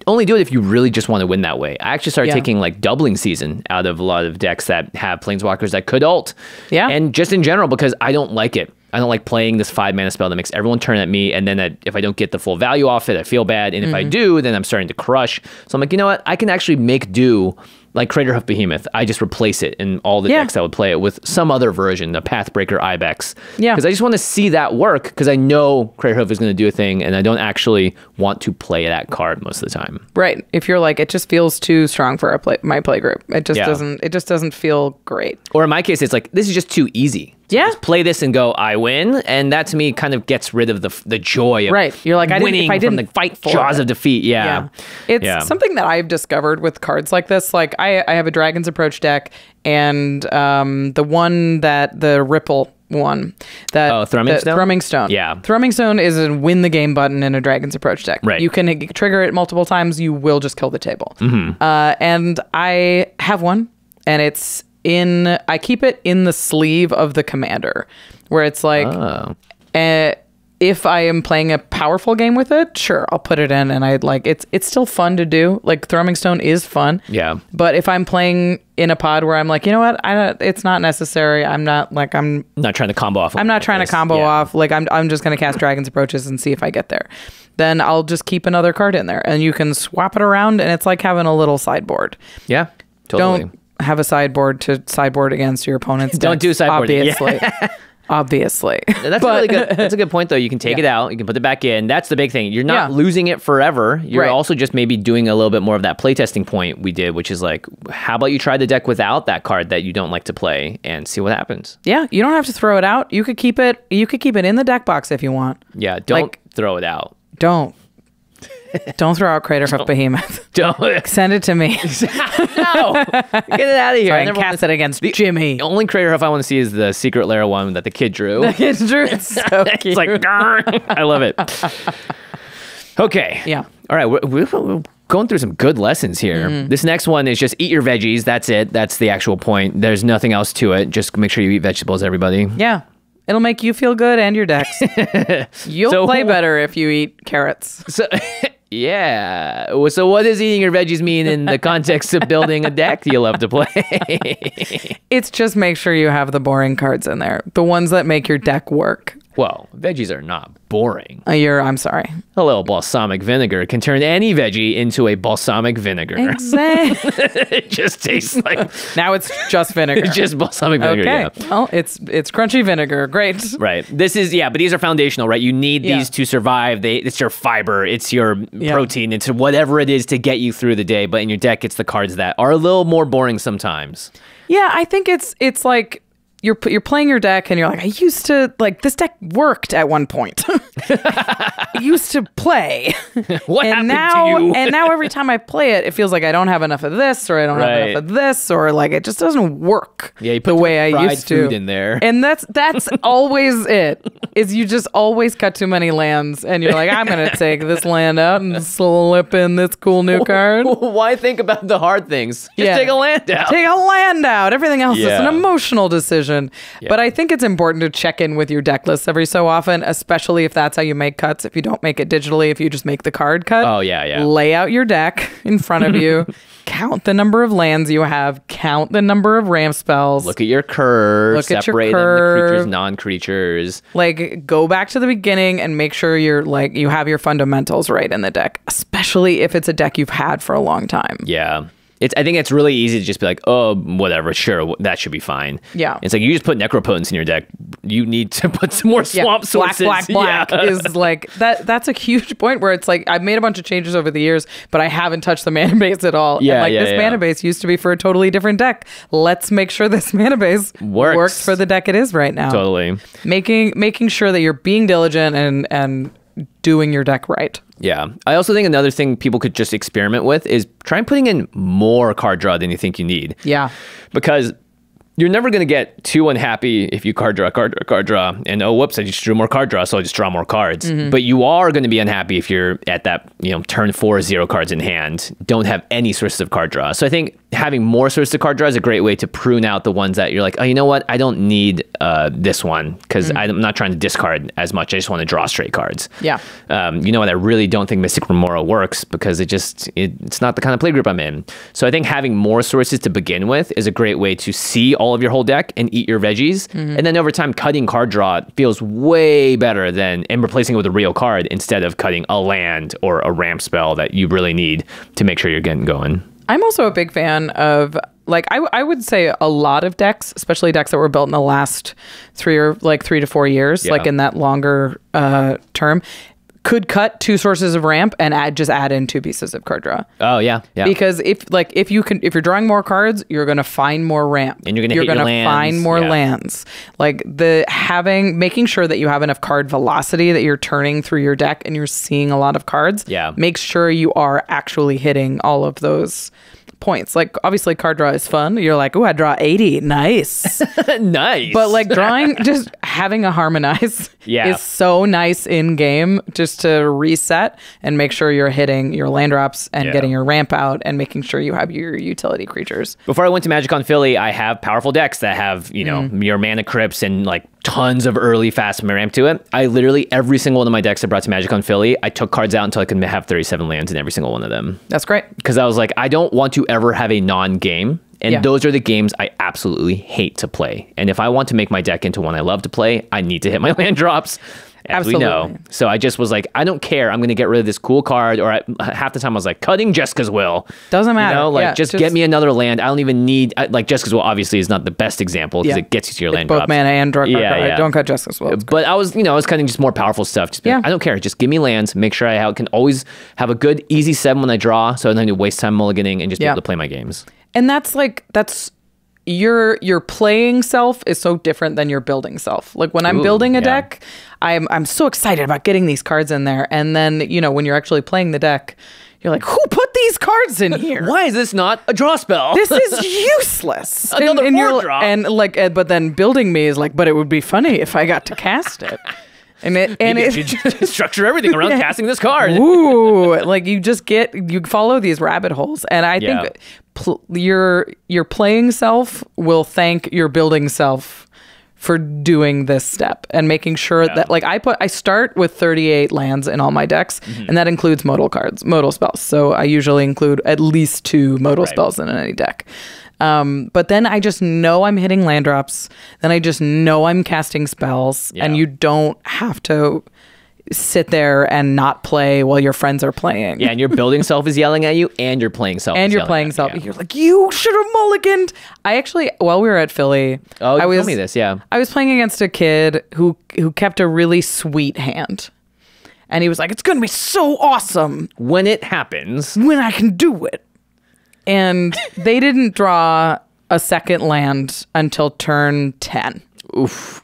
Only do it if you really just want to win that way. I actually started taking like Doubling Season out of a lot of decks that have Planeswalkers that could ult. Yeah. And just in general, because I don't like it. I don't like playing this 5-mana spell that makes everyone turn at me. And then if I don't get the full value off it, I feel bad. And if I do, then I'm starting to crush. So I'm like, you know what? I can actually make do. Like Craterhoof Behemoth, I just replace it in all the decks I would play it with some other version, the Pathbreaker Ibex. Yeah. Because I just want to see that work because I know Craterhoof is going to do a thing and I don't actually want to play that card most of the time. Right. If you're like, it just feels too strong for my playgroup. It just doesn't. It just doesn't feel great. Or in my case, it's like, this is just too easy. Yeah. Just play this and go, I win. And that to me kind of gets rid of the joy of You're like, I didn't fight for jaws of defeat. Yeah. It's something that I've discovered with cards like this. Like I have a Dragon's Approach deck, and the one that the Ripple one that Thrumming Stone. Yeah. Thrumming Stone is a win the game button in a Dragon's Approach deck. Right. You can trigger it multiple times, you will just kill the table. And I have one, and it's I keep it in the sleeve of the commander, where it's like, if I am playing a powerful game with it, sure, I'll put it in, and it's still fun to do. Like Thrumming Stone is fun, but if I'm playing in a pod where I'm like, you know what, it's not necessary. I'm not trying to combo off. I'm not trying to combo off. Like I'm just gonna cast Dragon's Approaches and see if I get there. Then I'll just keep another card in there, and you can swap it around, and it's like having a little sideboard. Yeah, totally. Don't have a sideboard to sideboard against your opponent's deck. Don't do sideboard, obviously. Yeah. Obviously. That's a good point, though. You can take it out. You can put it back in. That's the big thing. You're not losing it forever. You're also just maybe doing a little bit more of that playtesting point we did, which is like, how about you try the deck without that card that you don't like to play and see what happens? Yeah. You don't have to throw it out. You could keep it. You could keep it in the deck box if you want. Yeah. Don't throw it out. Don't. Don't throw out Craterhoof Behemoth. Don't. Send it to me. No. Get it out of here. So I never cast it against Jimmy. The only Craterhoof I want to see is the Secret Lair one that the kid drew. The kid drew. It's so cute. It's like, I love it. Okay. Yeah. All right. We're going through some good lessons here. This next one is just eat your veggies. That's it. That's the actual point. There's nothing else to it. Just make sure you eat vegetables, everybody. Yeah. It'll make you feel good and your decks. You'll play better if you eat carrots. So, yeah. So what does eating your veggies mean in the context of building a deck you love to play? It's just make sure you have the boring cards in there. The ones that make your deck work. Well, veggies are not boring. I'm sorry. A little balsamic vinegar can turn any veggie into a balsamic vinegar. Exactly. It just tastes like... Now it's just vinegar. It's just balsamic vinegar, yeah. Well, it's crunchy vinegar. Great. Right. This is, but these are foundational, right? You need these to survive. It's your fiber. It's your protein. It's whatever it is to get you through the day. But in your deck, it's the cards that are a little more boring sometimes. Yeah, I think it's like... You're playing your deck and you're like, I used to, like, this deck worked at one point. used to play. What happened to you? And now every time I play it, it feels like I don't have enough of this, or I don't have enough of this, or like it just doesn't work. Yeah, you put the way I used to. Fried food in there, and that's always it. Is you just always cut too many lands, and you're like, I'm gonna take this land out and slip in this cool new card. Why think about the hard things? Just take a land out. Take a land out. Everything else is an emotional decision. Yeah. But I think it's important to check in with your deck lists every so often, especially if that's how you make cuts. If you don't make it digitally, if you just make the card cut, lay out your deck in front of you, count the number of lands you have, count the number of ramp spells, look at your curve, separate the creatures, non-creatures. Like, go back to the beginning and make sure you're like you have your fundamentals right in the deck, especially if it's a deck you've had for a long time. Yeah. I think it's really easy to just be like, oh, whatever, sure, that should be fine. Yeah. It's like, you just put Necropotence in your deck. You need to put some more swamp sources. Black is like, that's a huge point where it's like, I've made a bunch of changes over the years, but I haven't touched the mana base at all. Yeah, and like, this mana base used to be for a totally different deck. Let's make sure this mana base works for the deck it is right now. Totally. Making sure that you're being diligent and doing your deck right. Yeah. I also think another thing people could just experiment with is try and putting in more card draw than you think you need. Yeah. Because you're never going to get too unhappy if you card draw, and oh, whoops, I just drew more card draw, so I'll just draw more cards. Mm-hmm. But you are going to be unhappy if you're at that, you know, turn 4, 0 cards in hand, don't have any sources of card draw. So I think having more sources of card draw is a great way to prune out the ones that you're like, oh, you know what, I don't need this one because I'm not trying to discard as much. I just want to draw straight cards. Yeah. You know what, I really don't think Mystic Remora works because it's not the kind of playgroup I'm in. So I think having more sources to begin with is a great way to see all of your whole deck and eat your veggies, and then over time cutting card draw feels way better than replacing it with a real card instead of cutting a land or a ramp spell that you really need to make sure you're getting going. I'm also a big fan of, like, I would say a lot of decks, especially decks that were built in the last 3 to 4 years, like in that longer term, could cut 2 sources of ramp and just add in 2 pieces of card draw. Oh yeah, yeah. Because if you're drawing more cards, you're gonna find more ramp, and you're gonna find more lands. Like making sure that you have enough card velocity that you're turning through your deck and you're seeing a lot of cards. Yeah. Make sure you are actually hitting all of those points. Like, obviously card draw is fun. You're like, oh, I draw 80, nice. Nice. But like just having a harmonize is so nice in game, just to reset and make sure you're hitting your land drops and getting your ramp out and making sure you have your utility creatures. Before I went to MagicCon Philly, I have powerful decks that have, you know, your Mana Crypts and like tons of early fast ramp to it. I literally, every single one of my decks I brought to MagicCon Philly, I took cards out until I could have 37 lands in every single one of them. That's great. Because I was like, I don't want to ever have a non-game, and those are the games I absolutely hate to play. And if I want to make my deck into one I love to play, I need to hit my land drops, as we know. So I just was like, I don't care, I'm gonna get rid of this cool card. Or half the time I was like, cutting Jeskai's Will doesn't matter, you know, like just get me another land. I don't even need like Jeskai's Will obviously is not the best example because it gets you to your land drops. Both mana and drug don't cut Jeskai's Will. But I was cutting just more powerful stuff. Just like, I don't care, just give me lands, make sure I can always have a good easy 7 when I draw, so I don't need to waste time mulliganing and just be able to play my games. And that's like, that's your playing self is so different than your building self. Like when I'm building a deck, I'm so excited about getting these cards in there. And then, you know, when you're actually playing the deck, you're like, who put these cards in here? Why is this not a draw spell? This is useless. Another draw. And like, but then building me is like, but it would be funny if I got to cast it. And you structure everything around casting this card. Ooh, like you follow these rabbit holes, and I think your playing self will thank your building self for doing this step and making sure that, like, I start with 38 lands in all my decks, and that includes modal spells. So I usually include at least 2 modal spells in any deck. But then I just know I'm hitting land drops. Then I just know I'm casting spells, and you don't have to sit there and not play while your friends are playing. Yeah, and your building self is yelling at you, and your playing self and is your playing self. You. You're like, you should have mulliganed. I actually, while we were at Philly, I was playing against a kid who kept a really sweet hand. And he was like, it's going to be so awesome when it happens, when I can do it. And they didn't draw a second land until turn 10. Oof.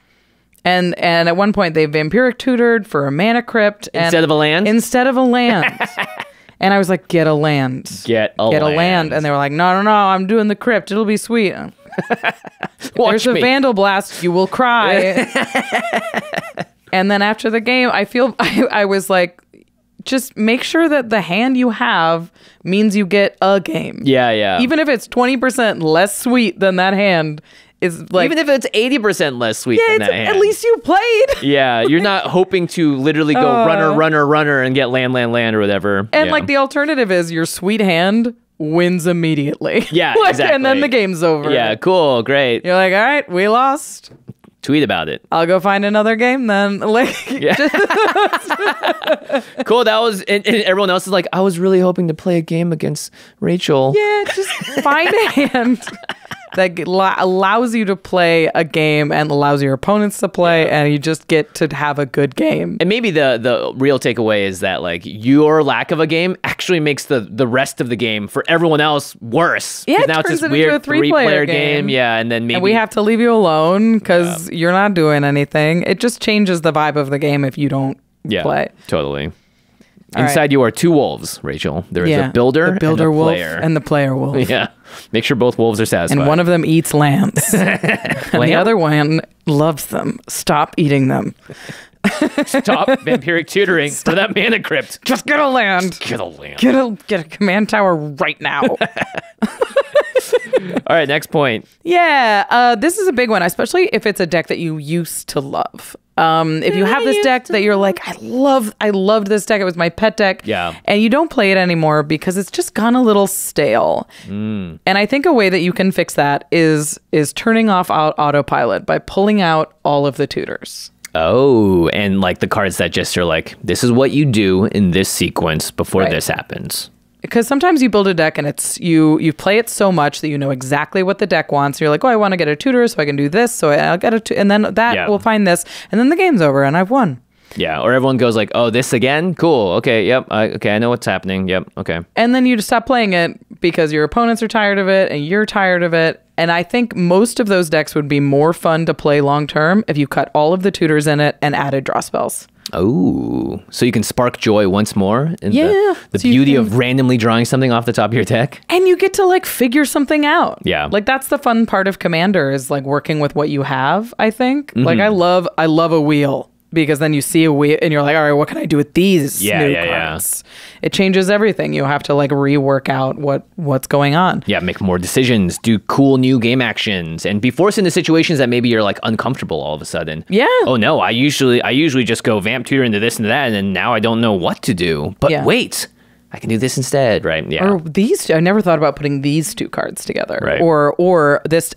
And at one point, they vampiric tutored for a mana crypt. Instead of a land? Instead of a land. And I was like, get a land. Get a land. And they were like, no, no, no, I'm doing the crypt. It'll be sweet. There's a vandal blast. You will cry. And then after the game, I was like, just make sure that the hand you have means you get a game. Yeah, yeah. Even if it's 20% less sweet than that hand. Like, even if it's 80% less sweet than that hand. At least you played. Yeah, you're not hoping to literally go runner, runner, runner and get land, land or whatever. And like the alternative is your sweet hand wins immediately. Yeah, like, exactly. And then the game's over. Yeah, cool, great. You're like, all right, we lost. Tweet about it. I'll go find another game then. Like, yeah. Cool. That was, and everyone else is like, I was really hoping to play a game against Rachel. Yeah, just find a hand that allows you to play a game and allows your opponents to play, and you just get to have a good game. And maybe the real takeaway is that like your lack of a game actually makes the rest of the game for everyone else worse. Yeah, now it's this weird three-player game. Yeah, and then maybe and we have to leave you alone because you're not doing anything. It just changes the vibe of the game if you don't play. Totally. Inside you are two wolves, Rachel. There is a builder and a player. Wolf and the player wolf. Yeah. Make sure both wolves are satisfied. And one of them eats lambs. And the other one loves them. Stop eating them. Stop vampiric tutoring for that mana crypt. Just get a land. Just get a land. Get a command tower right now. All right, next point. Yeah, this is a big one, especially if it's a deck that you used to love. If you have this deck that you're like, I loved this deck. It was my pet deck. Yeah. And you don't play it anymore because it's just gone a little stale. Mm. And I think a way that you can fix that is turning off autopilot by pulling out all of the tutors. Oh, and like the cards that just are like, this is what you do in this sequence before this happens. Because sometimes you build a deck and it's you play it so much that you know exactly what the deck wants. You're like, oh, I want to get a tutor so I can do this. So I'll get a tutor. And then that will find this. And then the game's over and I've won. Yeah. Or everyone goes like, oh, this again? Cool. Okay. Yep. Okay. I know what's happening. Yep. Okay. And then you just stop playing it because your opponents are tired of it and you're tired of it. And I think most of those decks would be more fun to play long term if you cut all of the tutors in it and added draw spells. Oh, so you can spark joy once more. And the beauty of randomly drawing something off the top of your deck. And you get to like figure something out. Yeah. Like that's the fun part of Commander is like working with what you have, I think. Mm-hmm. Like I love a wheel because then you see a wheel and you're like, all right, what can I do with these new cards? Yeah. It changes everything. You have to like rework out what's going on. Yeah, make more decisions, do cool new game actions, and be forced into situations that maybe you're like uncomfortable all of a sudden. Yeah. Oh no, I usually just go vamp tutor into this and that, and then now I don't know what to do. But wait, I can do this instead, right? Yeah. Or these two, I never thought about putting these two cards together. Right. Or this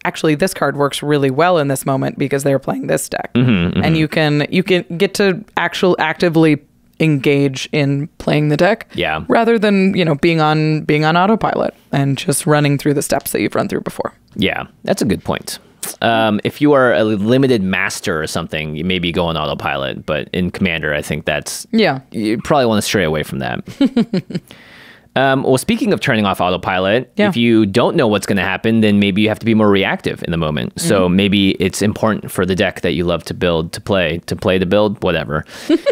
card works really well in this moment because they're playing this deck. Mm-hmm, and you can get to actively engage in playing the deck. Yeah. Rather than, you know, being on autopilot and just running through the steps that you've run through before. Yeah. That's a good point. If you are a limited master or something, you maybe go on autopilot, but in Commander, I think that's... Yeah. You probably want to stray away from that. Well, speaking of turning off autopilot, if you don't know what's going to happen, then maybe you have to be more reactive in the moment. Mm-hmm. So maybe it's important for the deck that you love to build, to build, whatever,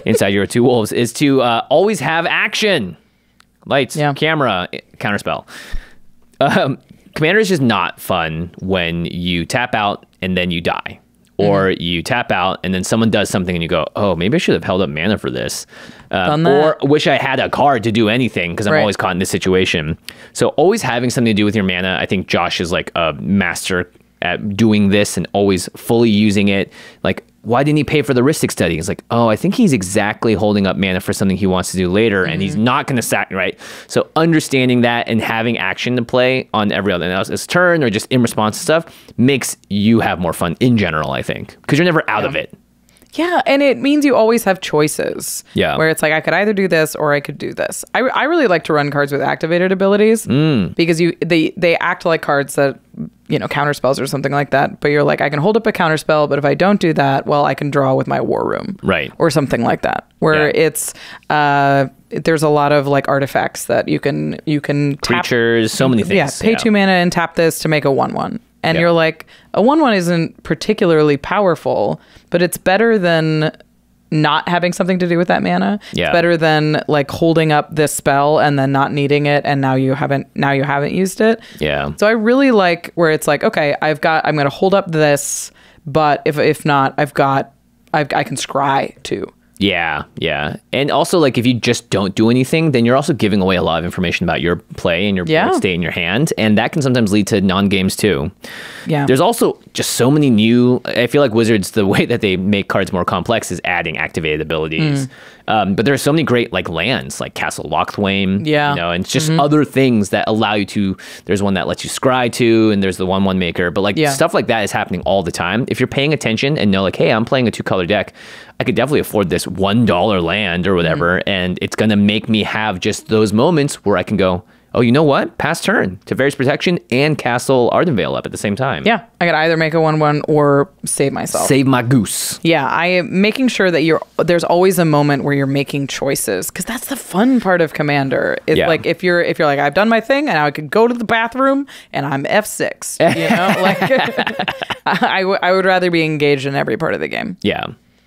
inside your two wolves, is to always have action. Lights, camera, counterspell. Commander is just not fun when you tap out and then you die. Or you tap out and then someone does something and you go, oh, maybe I should have held up mana for this. Or wish I had a card to do anything because I'm always caught in this situation. So always having something to do with your mana. I think Josh is like a master at doing this and always fully using it. Like, why didn't he pay for the Ristic Study? It's like, oh, I think he's exactly holding up mana for something he wants to do later, and he's not going to sack, right? So understanding that and having action to play on every other else's turn or just in response to stuff makes you have more fun in general, I think, because you're never out of it. Yeah, and it means you always have choices. Yeah. Where it's like, I could either do this or I could do this. I really like to run cards with activated abilities because they act like cards that, you know, counterspells or something like that. But you're like, I can hold up a counterspell, but if I don't do that, well, I can draw with my War Room. Right. Or something like that. Where it's... there's a lot of like artifacts that you can tap. Creatures, so many things. Yeah, pay 2 mana and tap this to make a 1/1. And you're like, a 1/1 isn't particularly powerful, but it's better than not having something to do with that mana. Yeah. It's better than like holding up this spell and then not needing it, and now you haven't used it. Yeah. So I really like where it's like, okay, I'm gonna hold up this, but if not, I can scry too. Yeah, yeah. And also, like, if you just don't do anything, then you're also giving away a lot of information about your play and your state in your hand, and that can sometimes lead to non-games too. Yeah. There's also just so many new... I feel like Wizards, the way that they make cards more complex is adding activated abilities. Mm. But there are so many great, like, lands, like Castle Lochthwain, you know, and just other things that allow you to... There's one that lets you scry to, and there's the 1/1 maker, but, like, stuff like that is happening all the time. If you're paying attention and know, like, hey, I'm playing a 2-color deck, I could definitely afford this $1 land or whatever, and it's going to make me have just those moments where I can go, oh, you know what? Pass turn to Varus Protection and Castle Ardenvale up at the same time. Yeah, I could either make a 1/1 or save myself. Save my goose. Yeah, I am making sure that there's always a moment where you're making choices, because that's the fun part of Commander. It's like if you're like, I've done my thing and now I could go to the bathroom and I'm F6. You know, like I would rather be engaged in every part of the game. Yeah.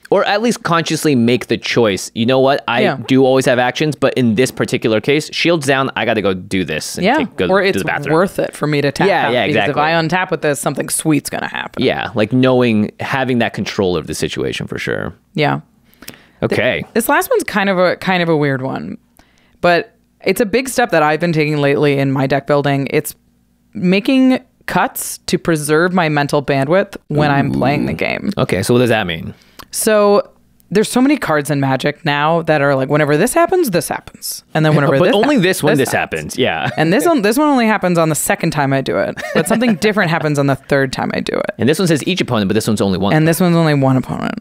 Or at least consciously make the choice. You know what? I do always have actions, but in this particular case, shields down, I got to go do this. And go to the bathroom. Or it's worth it for me to tap out. Yeah, exactly. Because if I untap with this, something sweet's going to happen. Yeah, like having that control of the situation for sure. Yeah. Okay. This last one's kind of a weird one, but it's a big step that I've been taking lately in my deck building. It's making cuts to preserve my mental bandwidth when I'm playing the game. Okay, so what does that mean? So there's so many cards in Magic now that are like, whenever this happens, this happens. And then whenever this happens. Yeah. And this one only happens on the second time I do it. But something different happens on the third time I do it. And this one says each opponent, but this one's only one. And this one's only one opponent.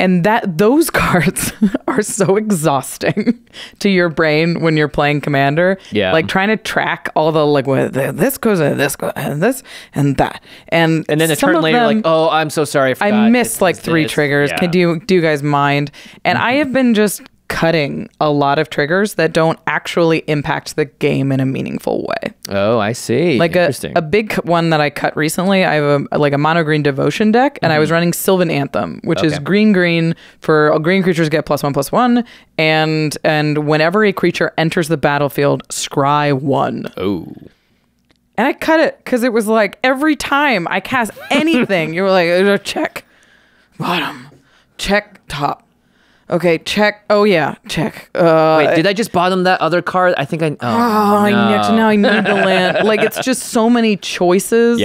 And those cards are so exhausting to your brain when you're playing Commander. Yeah. Like trying to track all the, like, well, this goes and this goes and this and that. And then a turn later, you're like, oh, I'm so sorry. I missed like three triggers. Yeah. Do you guys mind? And I have been just cutting a lot of triggers that don't actually impact the game in a meaningful way. Oh, I see. Like a big one that I cut recently, I have a mono green devotion deck, and I was running Sylvan Anthem, which is green for all green creatures get +1/+1, and whenever a creature enters the battlefield, scry 1. Oh. And I cut it because it was like every time I cast anything, you were like, check bottom, check top. Okay, check. Oh, yeah, check. Wait, did I just bottom that other card? I think I... Oh, no. Now I need the land. Like, it's just so many choices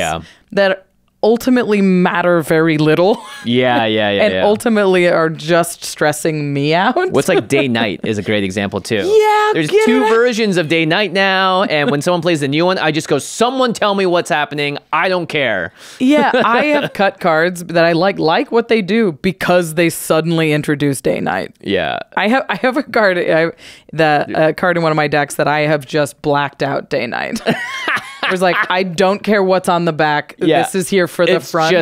that ultimately matter very little. Yeah. And ultimately are just stressing me out. What's like Day-Night is a great example, too. Yeah, there's two versions of Day-Night now, and when someone plays the new one, I just go, someone tell me what's happening. I don't care. Yeah, I have cut cards that I like what they do because they suddenly introduce Day-Night. Yeah. I have a card, a card in one of my decks that I have just blacked out Day-Night. It was like, I don't care what's on the back. Yeah. This is here for the front.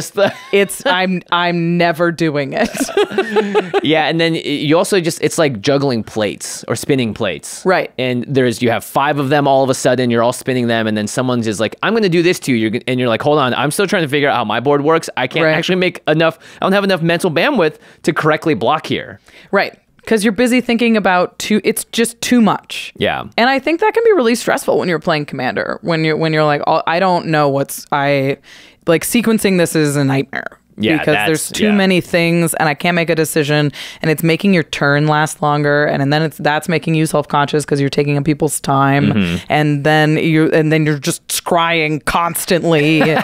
I'm never doing it. Yeah, and then you also it's like juggling plates or spinning plates. Right. And you have 5 of them all of a sudden, you're all spinning them, and then someone's just like, I'm going to do this to you. And you're like, hold on, I'm still trying to figure out how my board works. I can't actually make enough, I don't have enough mental bandwidth to correctly block here. Right. Because you're busy thinking about it's just too much. Yeah. And I think that can be really stressful when you're playing Commander. When you're like, oh, I don't know like sequencing this is a nightmare. Yeah. Because there's too many things and I can't make a decision, and it's making your turn last longer, and then that's making you self-conscious because you're taking up people's time, and then you're just scrying constantly.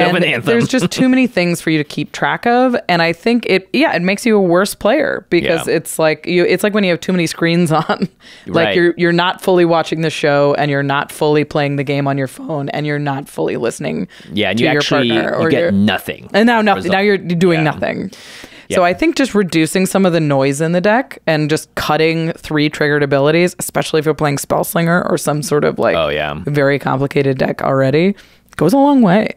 And there's just too many things for you to keep track of, and I think it makes you a worse player because it's like it's like when you have too many screens on, like you're not fully watching the show, and you're not fully playing the game on your phone, and you're not fully listening. Yeah, and to your partner, or you get nothing. And now you're doing nothing. Yeah. So I think just reducing some of the noise in the deck and just cutting 3 triggered abilities, especially if you're playing Spellslinger or some sort of very complicated deck already, goes a long way.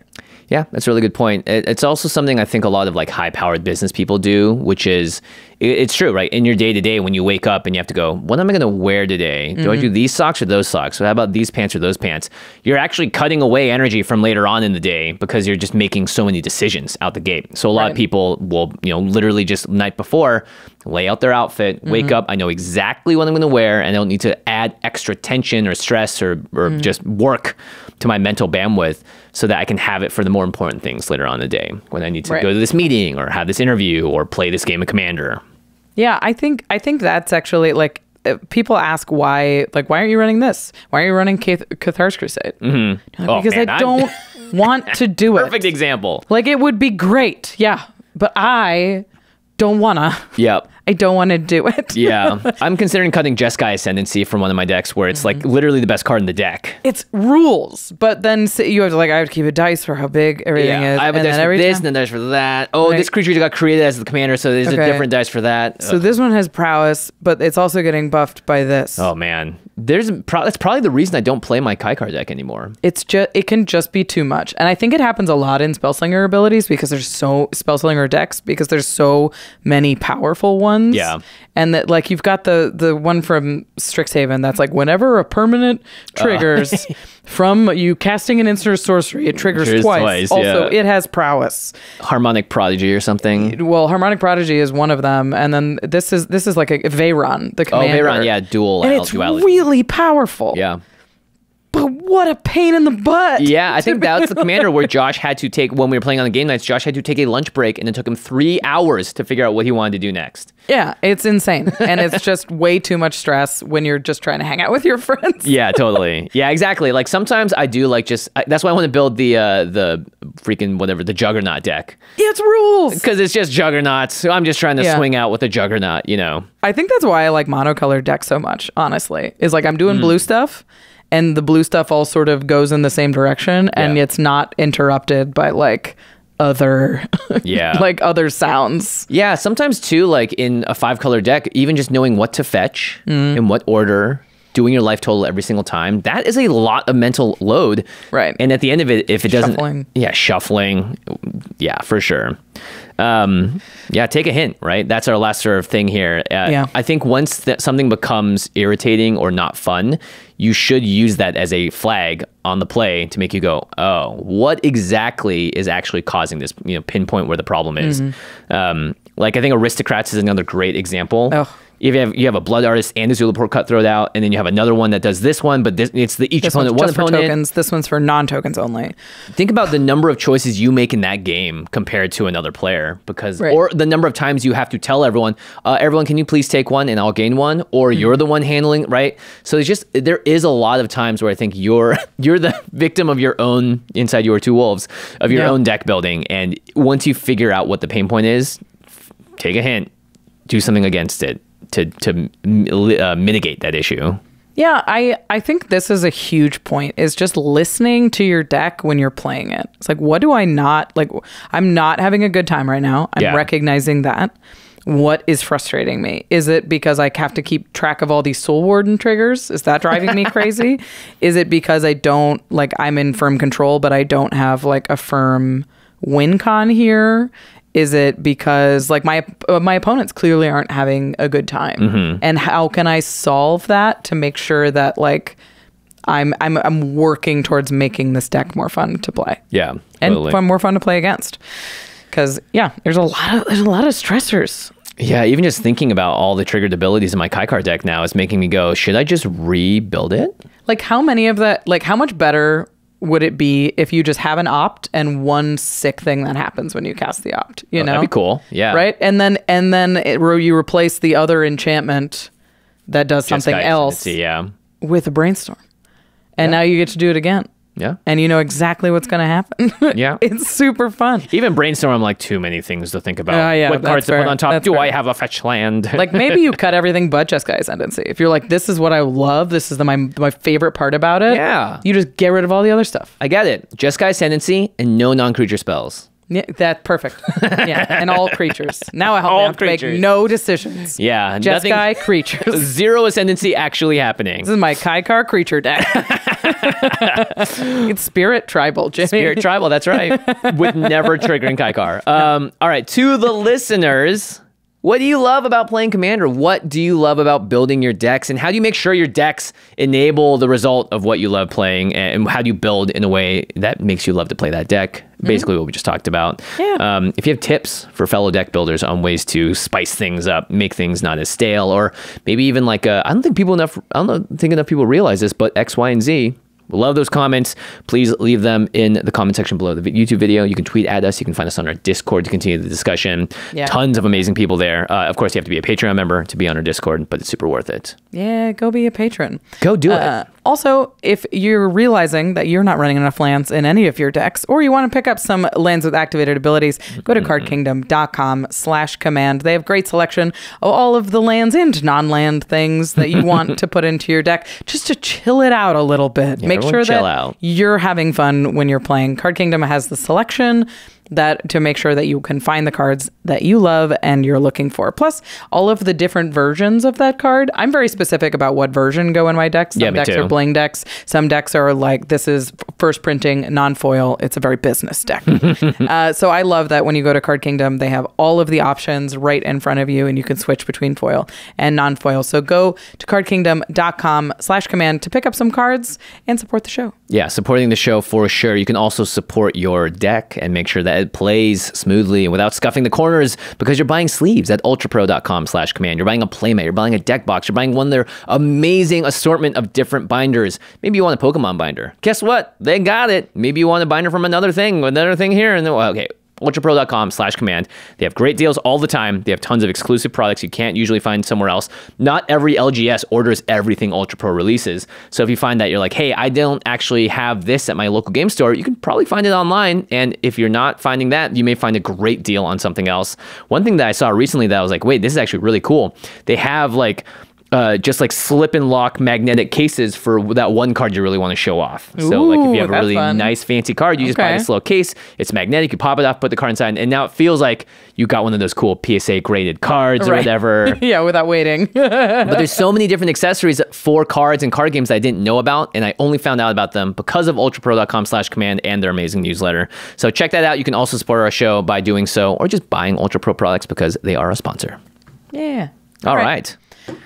Yeah, that's a really good point. It's also something I think a lot of like high-powered business people do, which is, it's true, right? In your day-to-day, when you wake up and you have to go, what am I going to wear today? Do I do these socks or those socks? How about these pants or those pants? You're actually cutting away energy from later on in the day because you're just making so many decisions out the gate. So a lot of people will, you know, literally just night before, lay out their outfit, wake up, I know exactly what I'm going to wear, and I don't need to add extra tension or stress or just work to my mental bandwidth so that I can have it for the more important things later on in the day when I need to go to this meeting or have this interview or play this game of Commander. Yeah, I think that's actually like, people ask why aren't you running this? Why are you running Cathar's Crusade? Mm-hmm. Like, because I don't want to do it. Perfect example. Like, it would be great. Yeah. But I don't wanna. Yep. I don't want to do it. Yeah. I'm considering cutting Jeskai Ascendancy from one of my decks where it's like literally the best card in the deck. It's rules, but then you have to I have to keep a dice for how big everything is. I have a dice for this and a dice for that. Oh, this creature got created as the commander, so there's a different dice for that. Ugh. So this one has prowess, but it's also getting buffed by this. Oh, man. That's probably the reason I don't play my Kaikar deck anymore. It can just be too much. And I think it happens a lot in Spellslinger abilities because there's so... Spellslinger decks, because there's so many powerful ones. Yeah. And that, like, you've got the one from Strixhaven that's like, whenever a permanent triggers from you casting an instant or sorcery, it triggers twice. Also, it has prowess. Harmonic Prodigy or something. Well, Harmonic Prodigy is one of them. And then this is like a Veyron, the commander. Oh, Veyron, yeah, dual. And it's really powerful. Yeah. But what a pain in the butt. Yeah, I think that's the commander where Josh had to take, when we were playing on the game nights, Josh had to take a lunch break, and it took him 3 hours to figure out what he wanted to do next. Yeah, it's insane. And it's just way too much stress when you're just trying to hang out with your friends. Yeah, totally. Yeah, exactly. Like, sometimes I do like that's why I want to build the freaking whatever, the Juggernaut deck. Yeah, it's rules. Because it's just Juggernauts. So I'm just trying to swing out with a Juggernaut, you know. I think that's why I like monocolored decks so much, honestly. Is like, I'm doing blue stuff. And the blue stuff all sort of goes in the same direction, and it's not interrupted by like other like other sounds. Yeah, sometimes too, like in a 5-color deck, even just knowing what to fetch, in what order, doing your life total every single time, that is a lot of mental load. Right. And at the end of it, if it doesn't... Shuffling. Yeah, shuffling. Yeah, for sure. Yeah, take a hint, right? That's our last sort of thing here. I think once something becomes irritating or not fun, you should use that as a flag on the play to make you go, oh, what exactly is actually causing this? You know, pinpoint where the problem is. Like, I think Aristocrats is another great example. Oh. If you have a Blood Artist and a Zulaport Cutthroat out, and then you have another one that does this one, but each opponent's one opponent. For tokens. This one's for non-tokens only. Think about the number of choices you make in that game compared to another player, because or the number of times you have to tell everyone, can you please take one and I'll gain one, or you're the one handling, right? So it's just, there is a lot of times where I think you're the victim of your own, inside your two wolves, of your own deck building, and once you figure out what the pain point is, take a hint, do something against it to mitigate that issue. Yeah, I think this is a huge point, is just listening to your deck when you're playing it. It's like, what do I not, like, I'm not having a good time right now. I'm recognizing that. What is frustrating me? Is it because I have to keep track of all these Soul Warden triggers? Is that driving me crazy? Is it because I don't, like, I'm in firm control, but I don't have, like, a firm win con here? Is it because, like, my opponents clearly aren't having a good time, and how can I solve that to make sure that, like, I'm working towards making this deck more fun to play? Yeah, totally. And more fun to play against. Because there's a lot of stressors. Yeah, even just thinking about all the triggered abilities in my Kaikar deck now is making me go, should I just rebuild it? Like, how many of that? Like, how much better would it be if you just have an opt and one sick thing that happens when you cast the opt, you know? That'd be cool, yeah. Right? And then you replace the other enchantment that does something else with a brainstorm. And now you get to do it again. Yeah. And you know exactly what's going to happen. Yeah. It's super fun. Even brainstorm, I'm like, too many things to think about. What cards to put on top? Do I have a fetch land? Like, maybe you cut everything but Jeskai Ascendancy. If you're like, this is what I love, this is my favorite part about it. Yeah. You just get rid of all the other stuff. I get it. Jeskai Ascendancy and no non-creature spells. Yeah, that's perfect. Yeah, and all creatures. Now I have to make no decisions. Yeah. Jeskai creatures. Zero ascendancy actually happening. This is my Kaikar creature deck. It's Spirit Tribal, Jimmy. Spirit Tribal, that's right. With never triggering Kaikar. All right, to the listeners, what do you love about playing Commander? What do you love about building your decks? And how do you make sure your decks enable the result of what you love playing? And how do you build in a way that makes you love to play that deck? Basically what we just talked about. Yeah. If you have tips for fellow deck builders on ways to spice things up, make things not as stale, or maybe even like, I don't think enough people realize this, but X, Y, and Z. Love those comments. Please leave them in the comment section below the YouTube video. You can tweet at us. You can find us on our Discord to continue the discussion. Yeah. Tons of amazing people there. Of course, you have to be a Patreon member to be on our Discord, but it's super worth it. Yeah, go be a patron. Go do it. Also, if you're realizing that you're not running enough lands in any of your decks, or you want to pick up some lands with activated abilities, go to cardkingdom.com/command. They have great selection of all of the lands and non-land things that you want to put into your deck just to chill it out a little bit. Yeah, make sure that you're having fun when you're playing. Card Kingdom has the selection to make sure that you can find the cards that you love and you're looking for. Plus, all of the different versions of that card. I'm very specific about what version go in my decks. Some decks are bling decks. Some decks are like, this is first printing, non-foil. It's a very business deck. So I love that when you go to Card Kingdom, they have all of the options right in front of you and you can switch between foil and non-foil. So go to cardkingdom.com/command to pick up some cards and support the show. Yeah, supporting the show for sure. You can also support your deck and make sure that it plays smoothly and without scuffing the corners, because you're buying sleeves at ultrapro.com/command. You're buying a playmat, you're buying a deck box, you're buying one of their amazing assortment of different binders. Maybe you want a Pokemon binder. Guess what? They got it. Maybe you want a binder from another thing here. And then, okay, ultrapro.com/command. They have great deals all the time. They have tons of exclusive products you can't usually find somewhere else. Not every LGS orders everything Ultra Pro releases. So if you find that you're like, hey, I don't actually have this at my local game store, you can probably find it online. And if you're not finding that, you may find a great deal on something else. One thing that I saw recently that I was like, wait, this is actually really cool. They have like just like slip and lock magnetic cases for that one card you really want to show off. Ooh, so like if you have a really nice fancy card, you just buy this little case, it's magnetic, you pop it off, put the card inside, and now it feels like you got one of those cool PSA graded cards or whatever. Yeah, without waiting. But there's so many different accessories for cards and card games that I didn't know about, and I only found out about them because of ultrapro.com/command and their amazing newsletter. So check that out. You can also support our show by doing so, or just buying Ultra Pro products because they are a sponsor. Yeah. All right.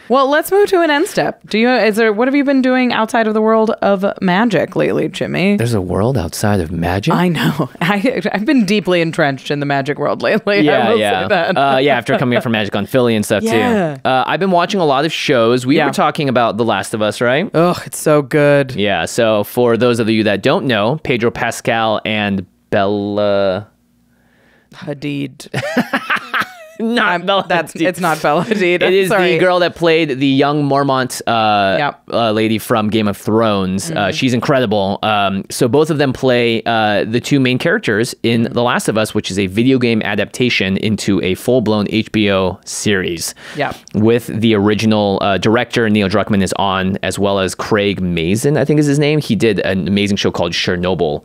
Well, let's move to an end step. What have you been doing outside of the world of Magic lately, Jimmy? There's a world outside of Magic? I know. I've been deeply entrenched in the Magic world lately. Yeah, I will say that. Yeah, after coming up from Magic on Philly and stuff too. I've been watching a lot of shows. We were talking about The Last of Us, right? Oh, it's so good. Yeah, so for those of you that don't know, Pedro Pascal and Bella Hadid. It's not Bella Hadid. It is the girl that played the young Mormont lady from Game of Thrones. She's incredible. So both of them play the two main characters in The Last of Us, which is a video game adaptation into a full-blown HBO series. Yeah, with the original director Neil Druckmann is on, as well as Craig Mazin, I think is his name. He did an amazing show called Chernobyl.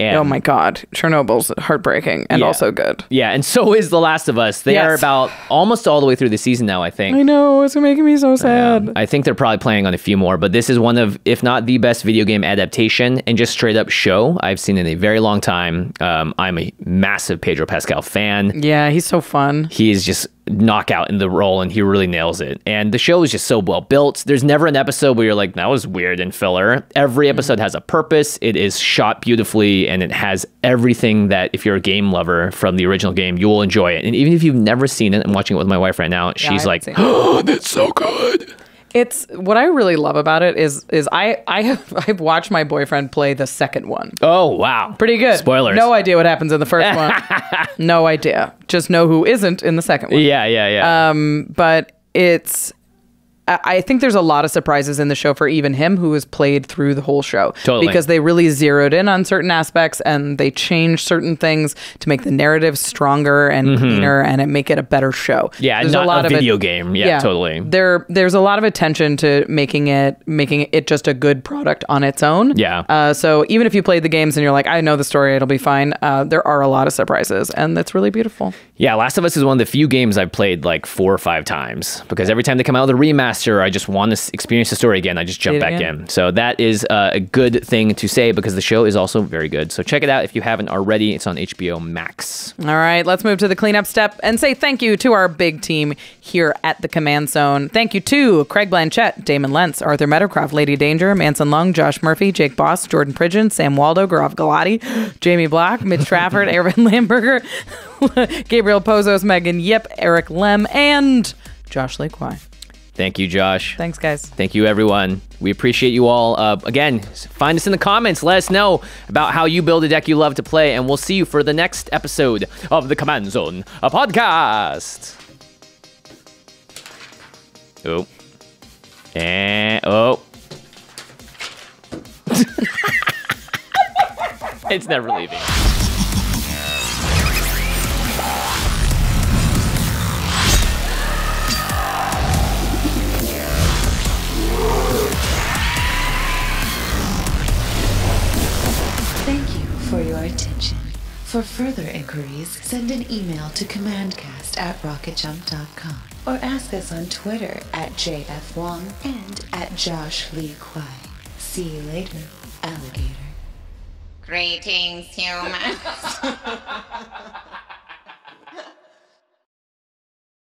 And oh my God, Chernobyl's heartbreaking and also good. Yeah, and so is The Last of Us. They are about almost all the way through the season now, I think. I know, it's making me so sad. I think they're probably planning on a few more, but this is one of, if not the best video game adaptation and just straight up show I've seen in a very long time. I'm a massive Pedro Pascal fan. Yeah, he's so fun. He is just knockout in the role and he really nails it. And the show is just so well built. There's never an episode where you're like, that was weird and filler. Every episode has a purpose. It is shot beautifully and it has everything that if you're a game lover from the original game, you'll enjoy it. And even if you've never seen it, I'm watching it with my wife right now. She's like, oh, that's so good. It's what I really love about it is I've watched my boyfriend play the second one. Oh, wow. Pretty good. Spoilers. No idea what happens in the first one. No idea. Just know who isn't in the second one. Yeah. But it's, I think there's a lot of surprises in the show for even him who has played through the whole show. Totally. Because they really zeroed in on certain aspects and they changed certain things to make the narrative stronger and cleaner and make it a better show. Yeah, there's not a lot of video game. Yeah, totally. There's a lot of attention to making it just a good product on its own. Yeah. So even if you played the games and you're like, I know the story, it'll be fine. There are a lot of surprises and that's really beautiful. Yeah, Last of Us is one of the few games I've played like 4 or 5 times, because every time they come out with a remaster, I just want to experience the story again. I just jump back in. So that is a good thing to say, because the show is also very good. So check it out if you haven't already. It's on HBO Max. All right, let's move to the cleanup step and say thank you to our big team here at the Command Zone. Thank you to Craig Blanchett, Damon Lentz, Arthur Meadowcroft, Lady Danger, Manson Lung, Josh Murphy, Jake Boss, Jordan Pridgeon, Sam Waldo, Gaurav Galati, Jamie Block, Mitch Trafford, Aaron Lamberger, Gabriel Pozos, Megan Yip, Eric Lem, and Josh Lakewai. Thank you, Josh. Thanks, guys. Thank you, everyone. We appreciate you all. Again, find us in the comments. Let us know about how you build a deck you love to play, and we'll see you for the next episode of The Command Zone, a podcast. Oh. And, oh. It's never leaving. Thank you for your attention. For further inquiries, send an email to commandcast@rocketjump.com or ask us on Twitter @JFWong and @JoshLeeQuai. See you later, alligator. Greetings, humans.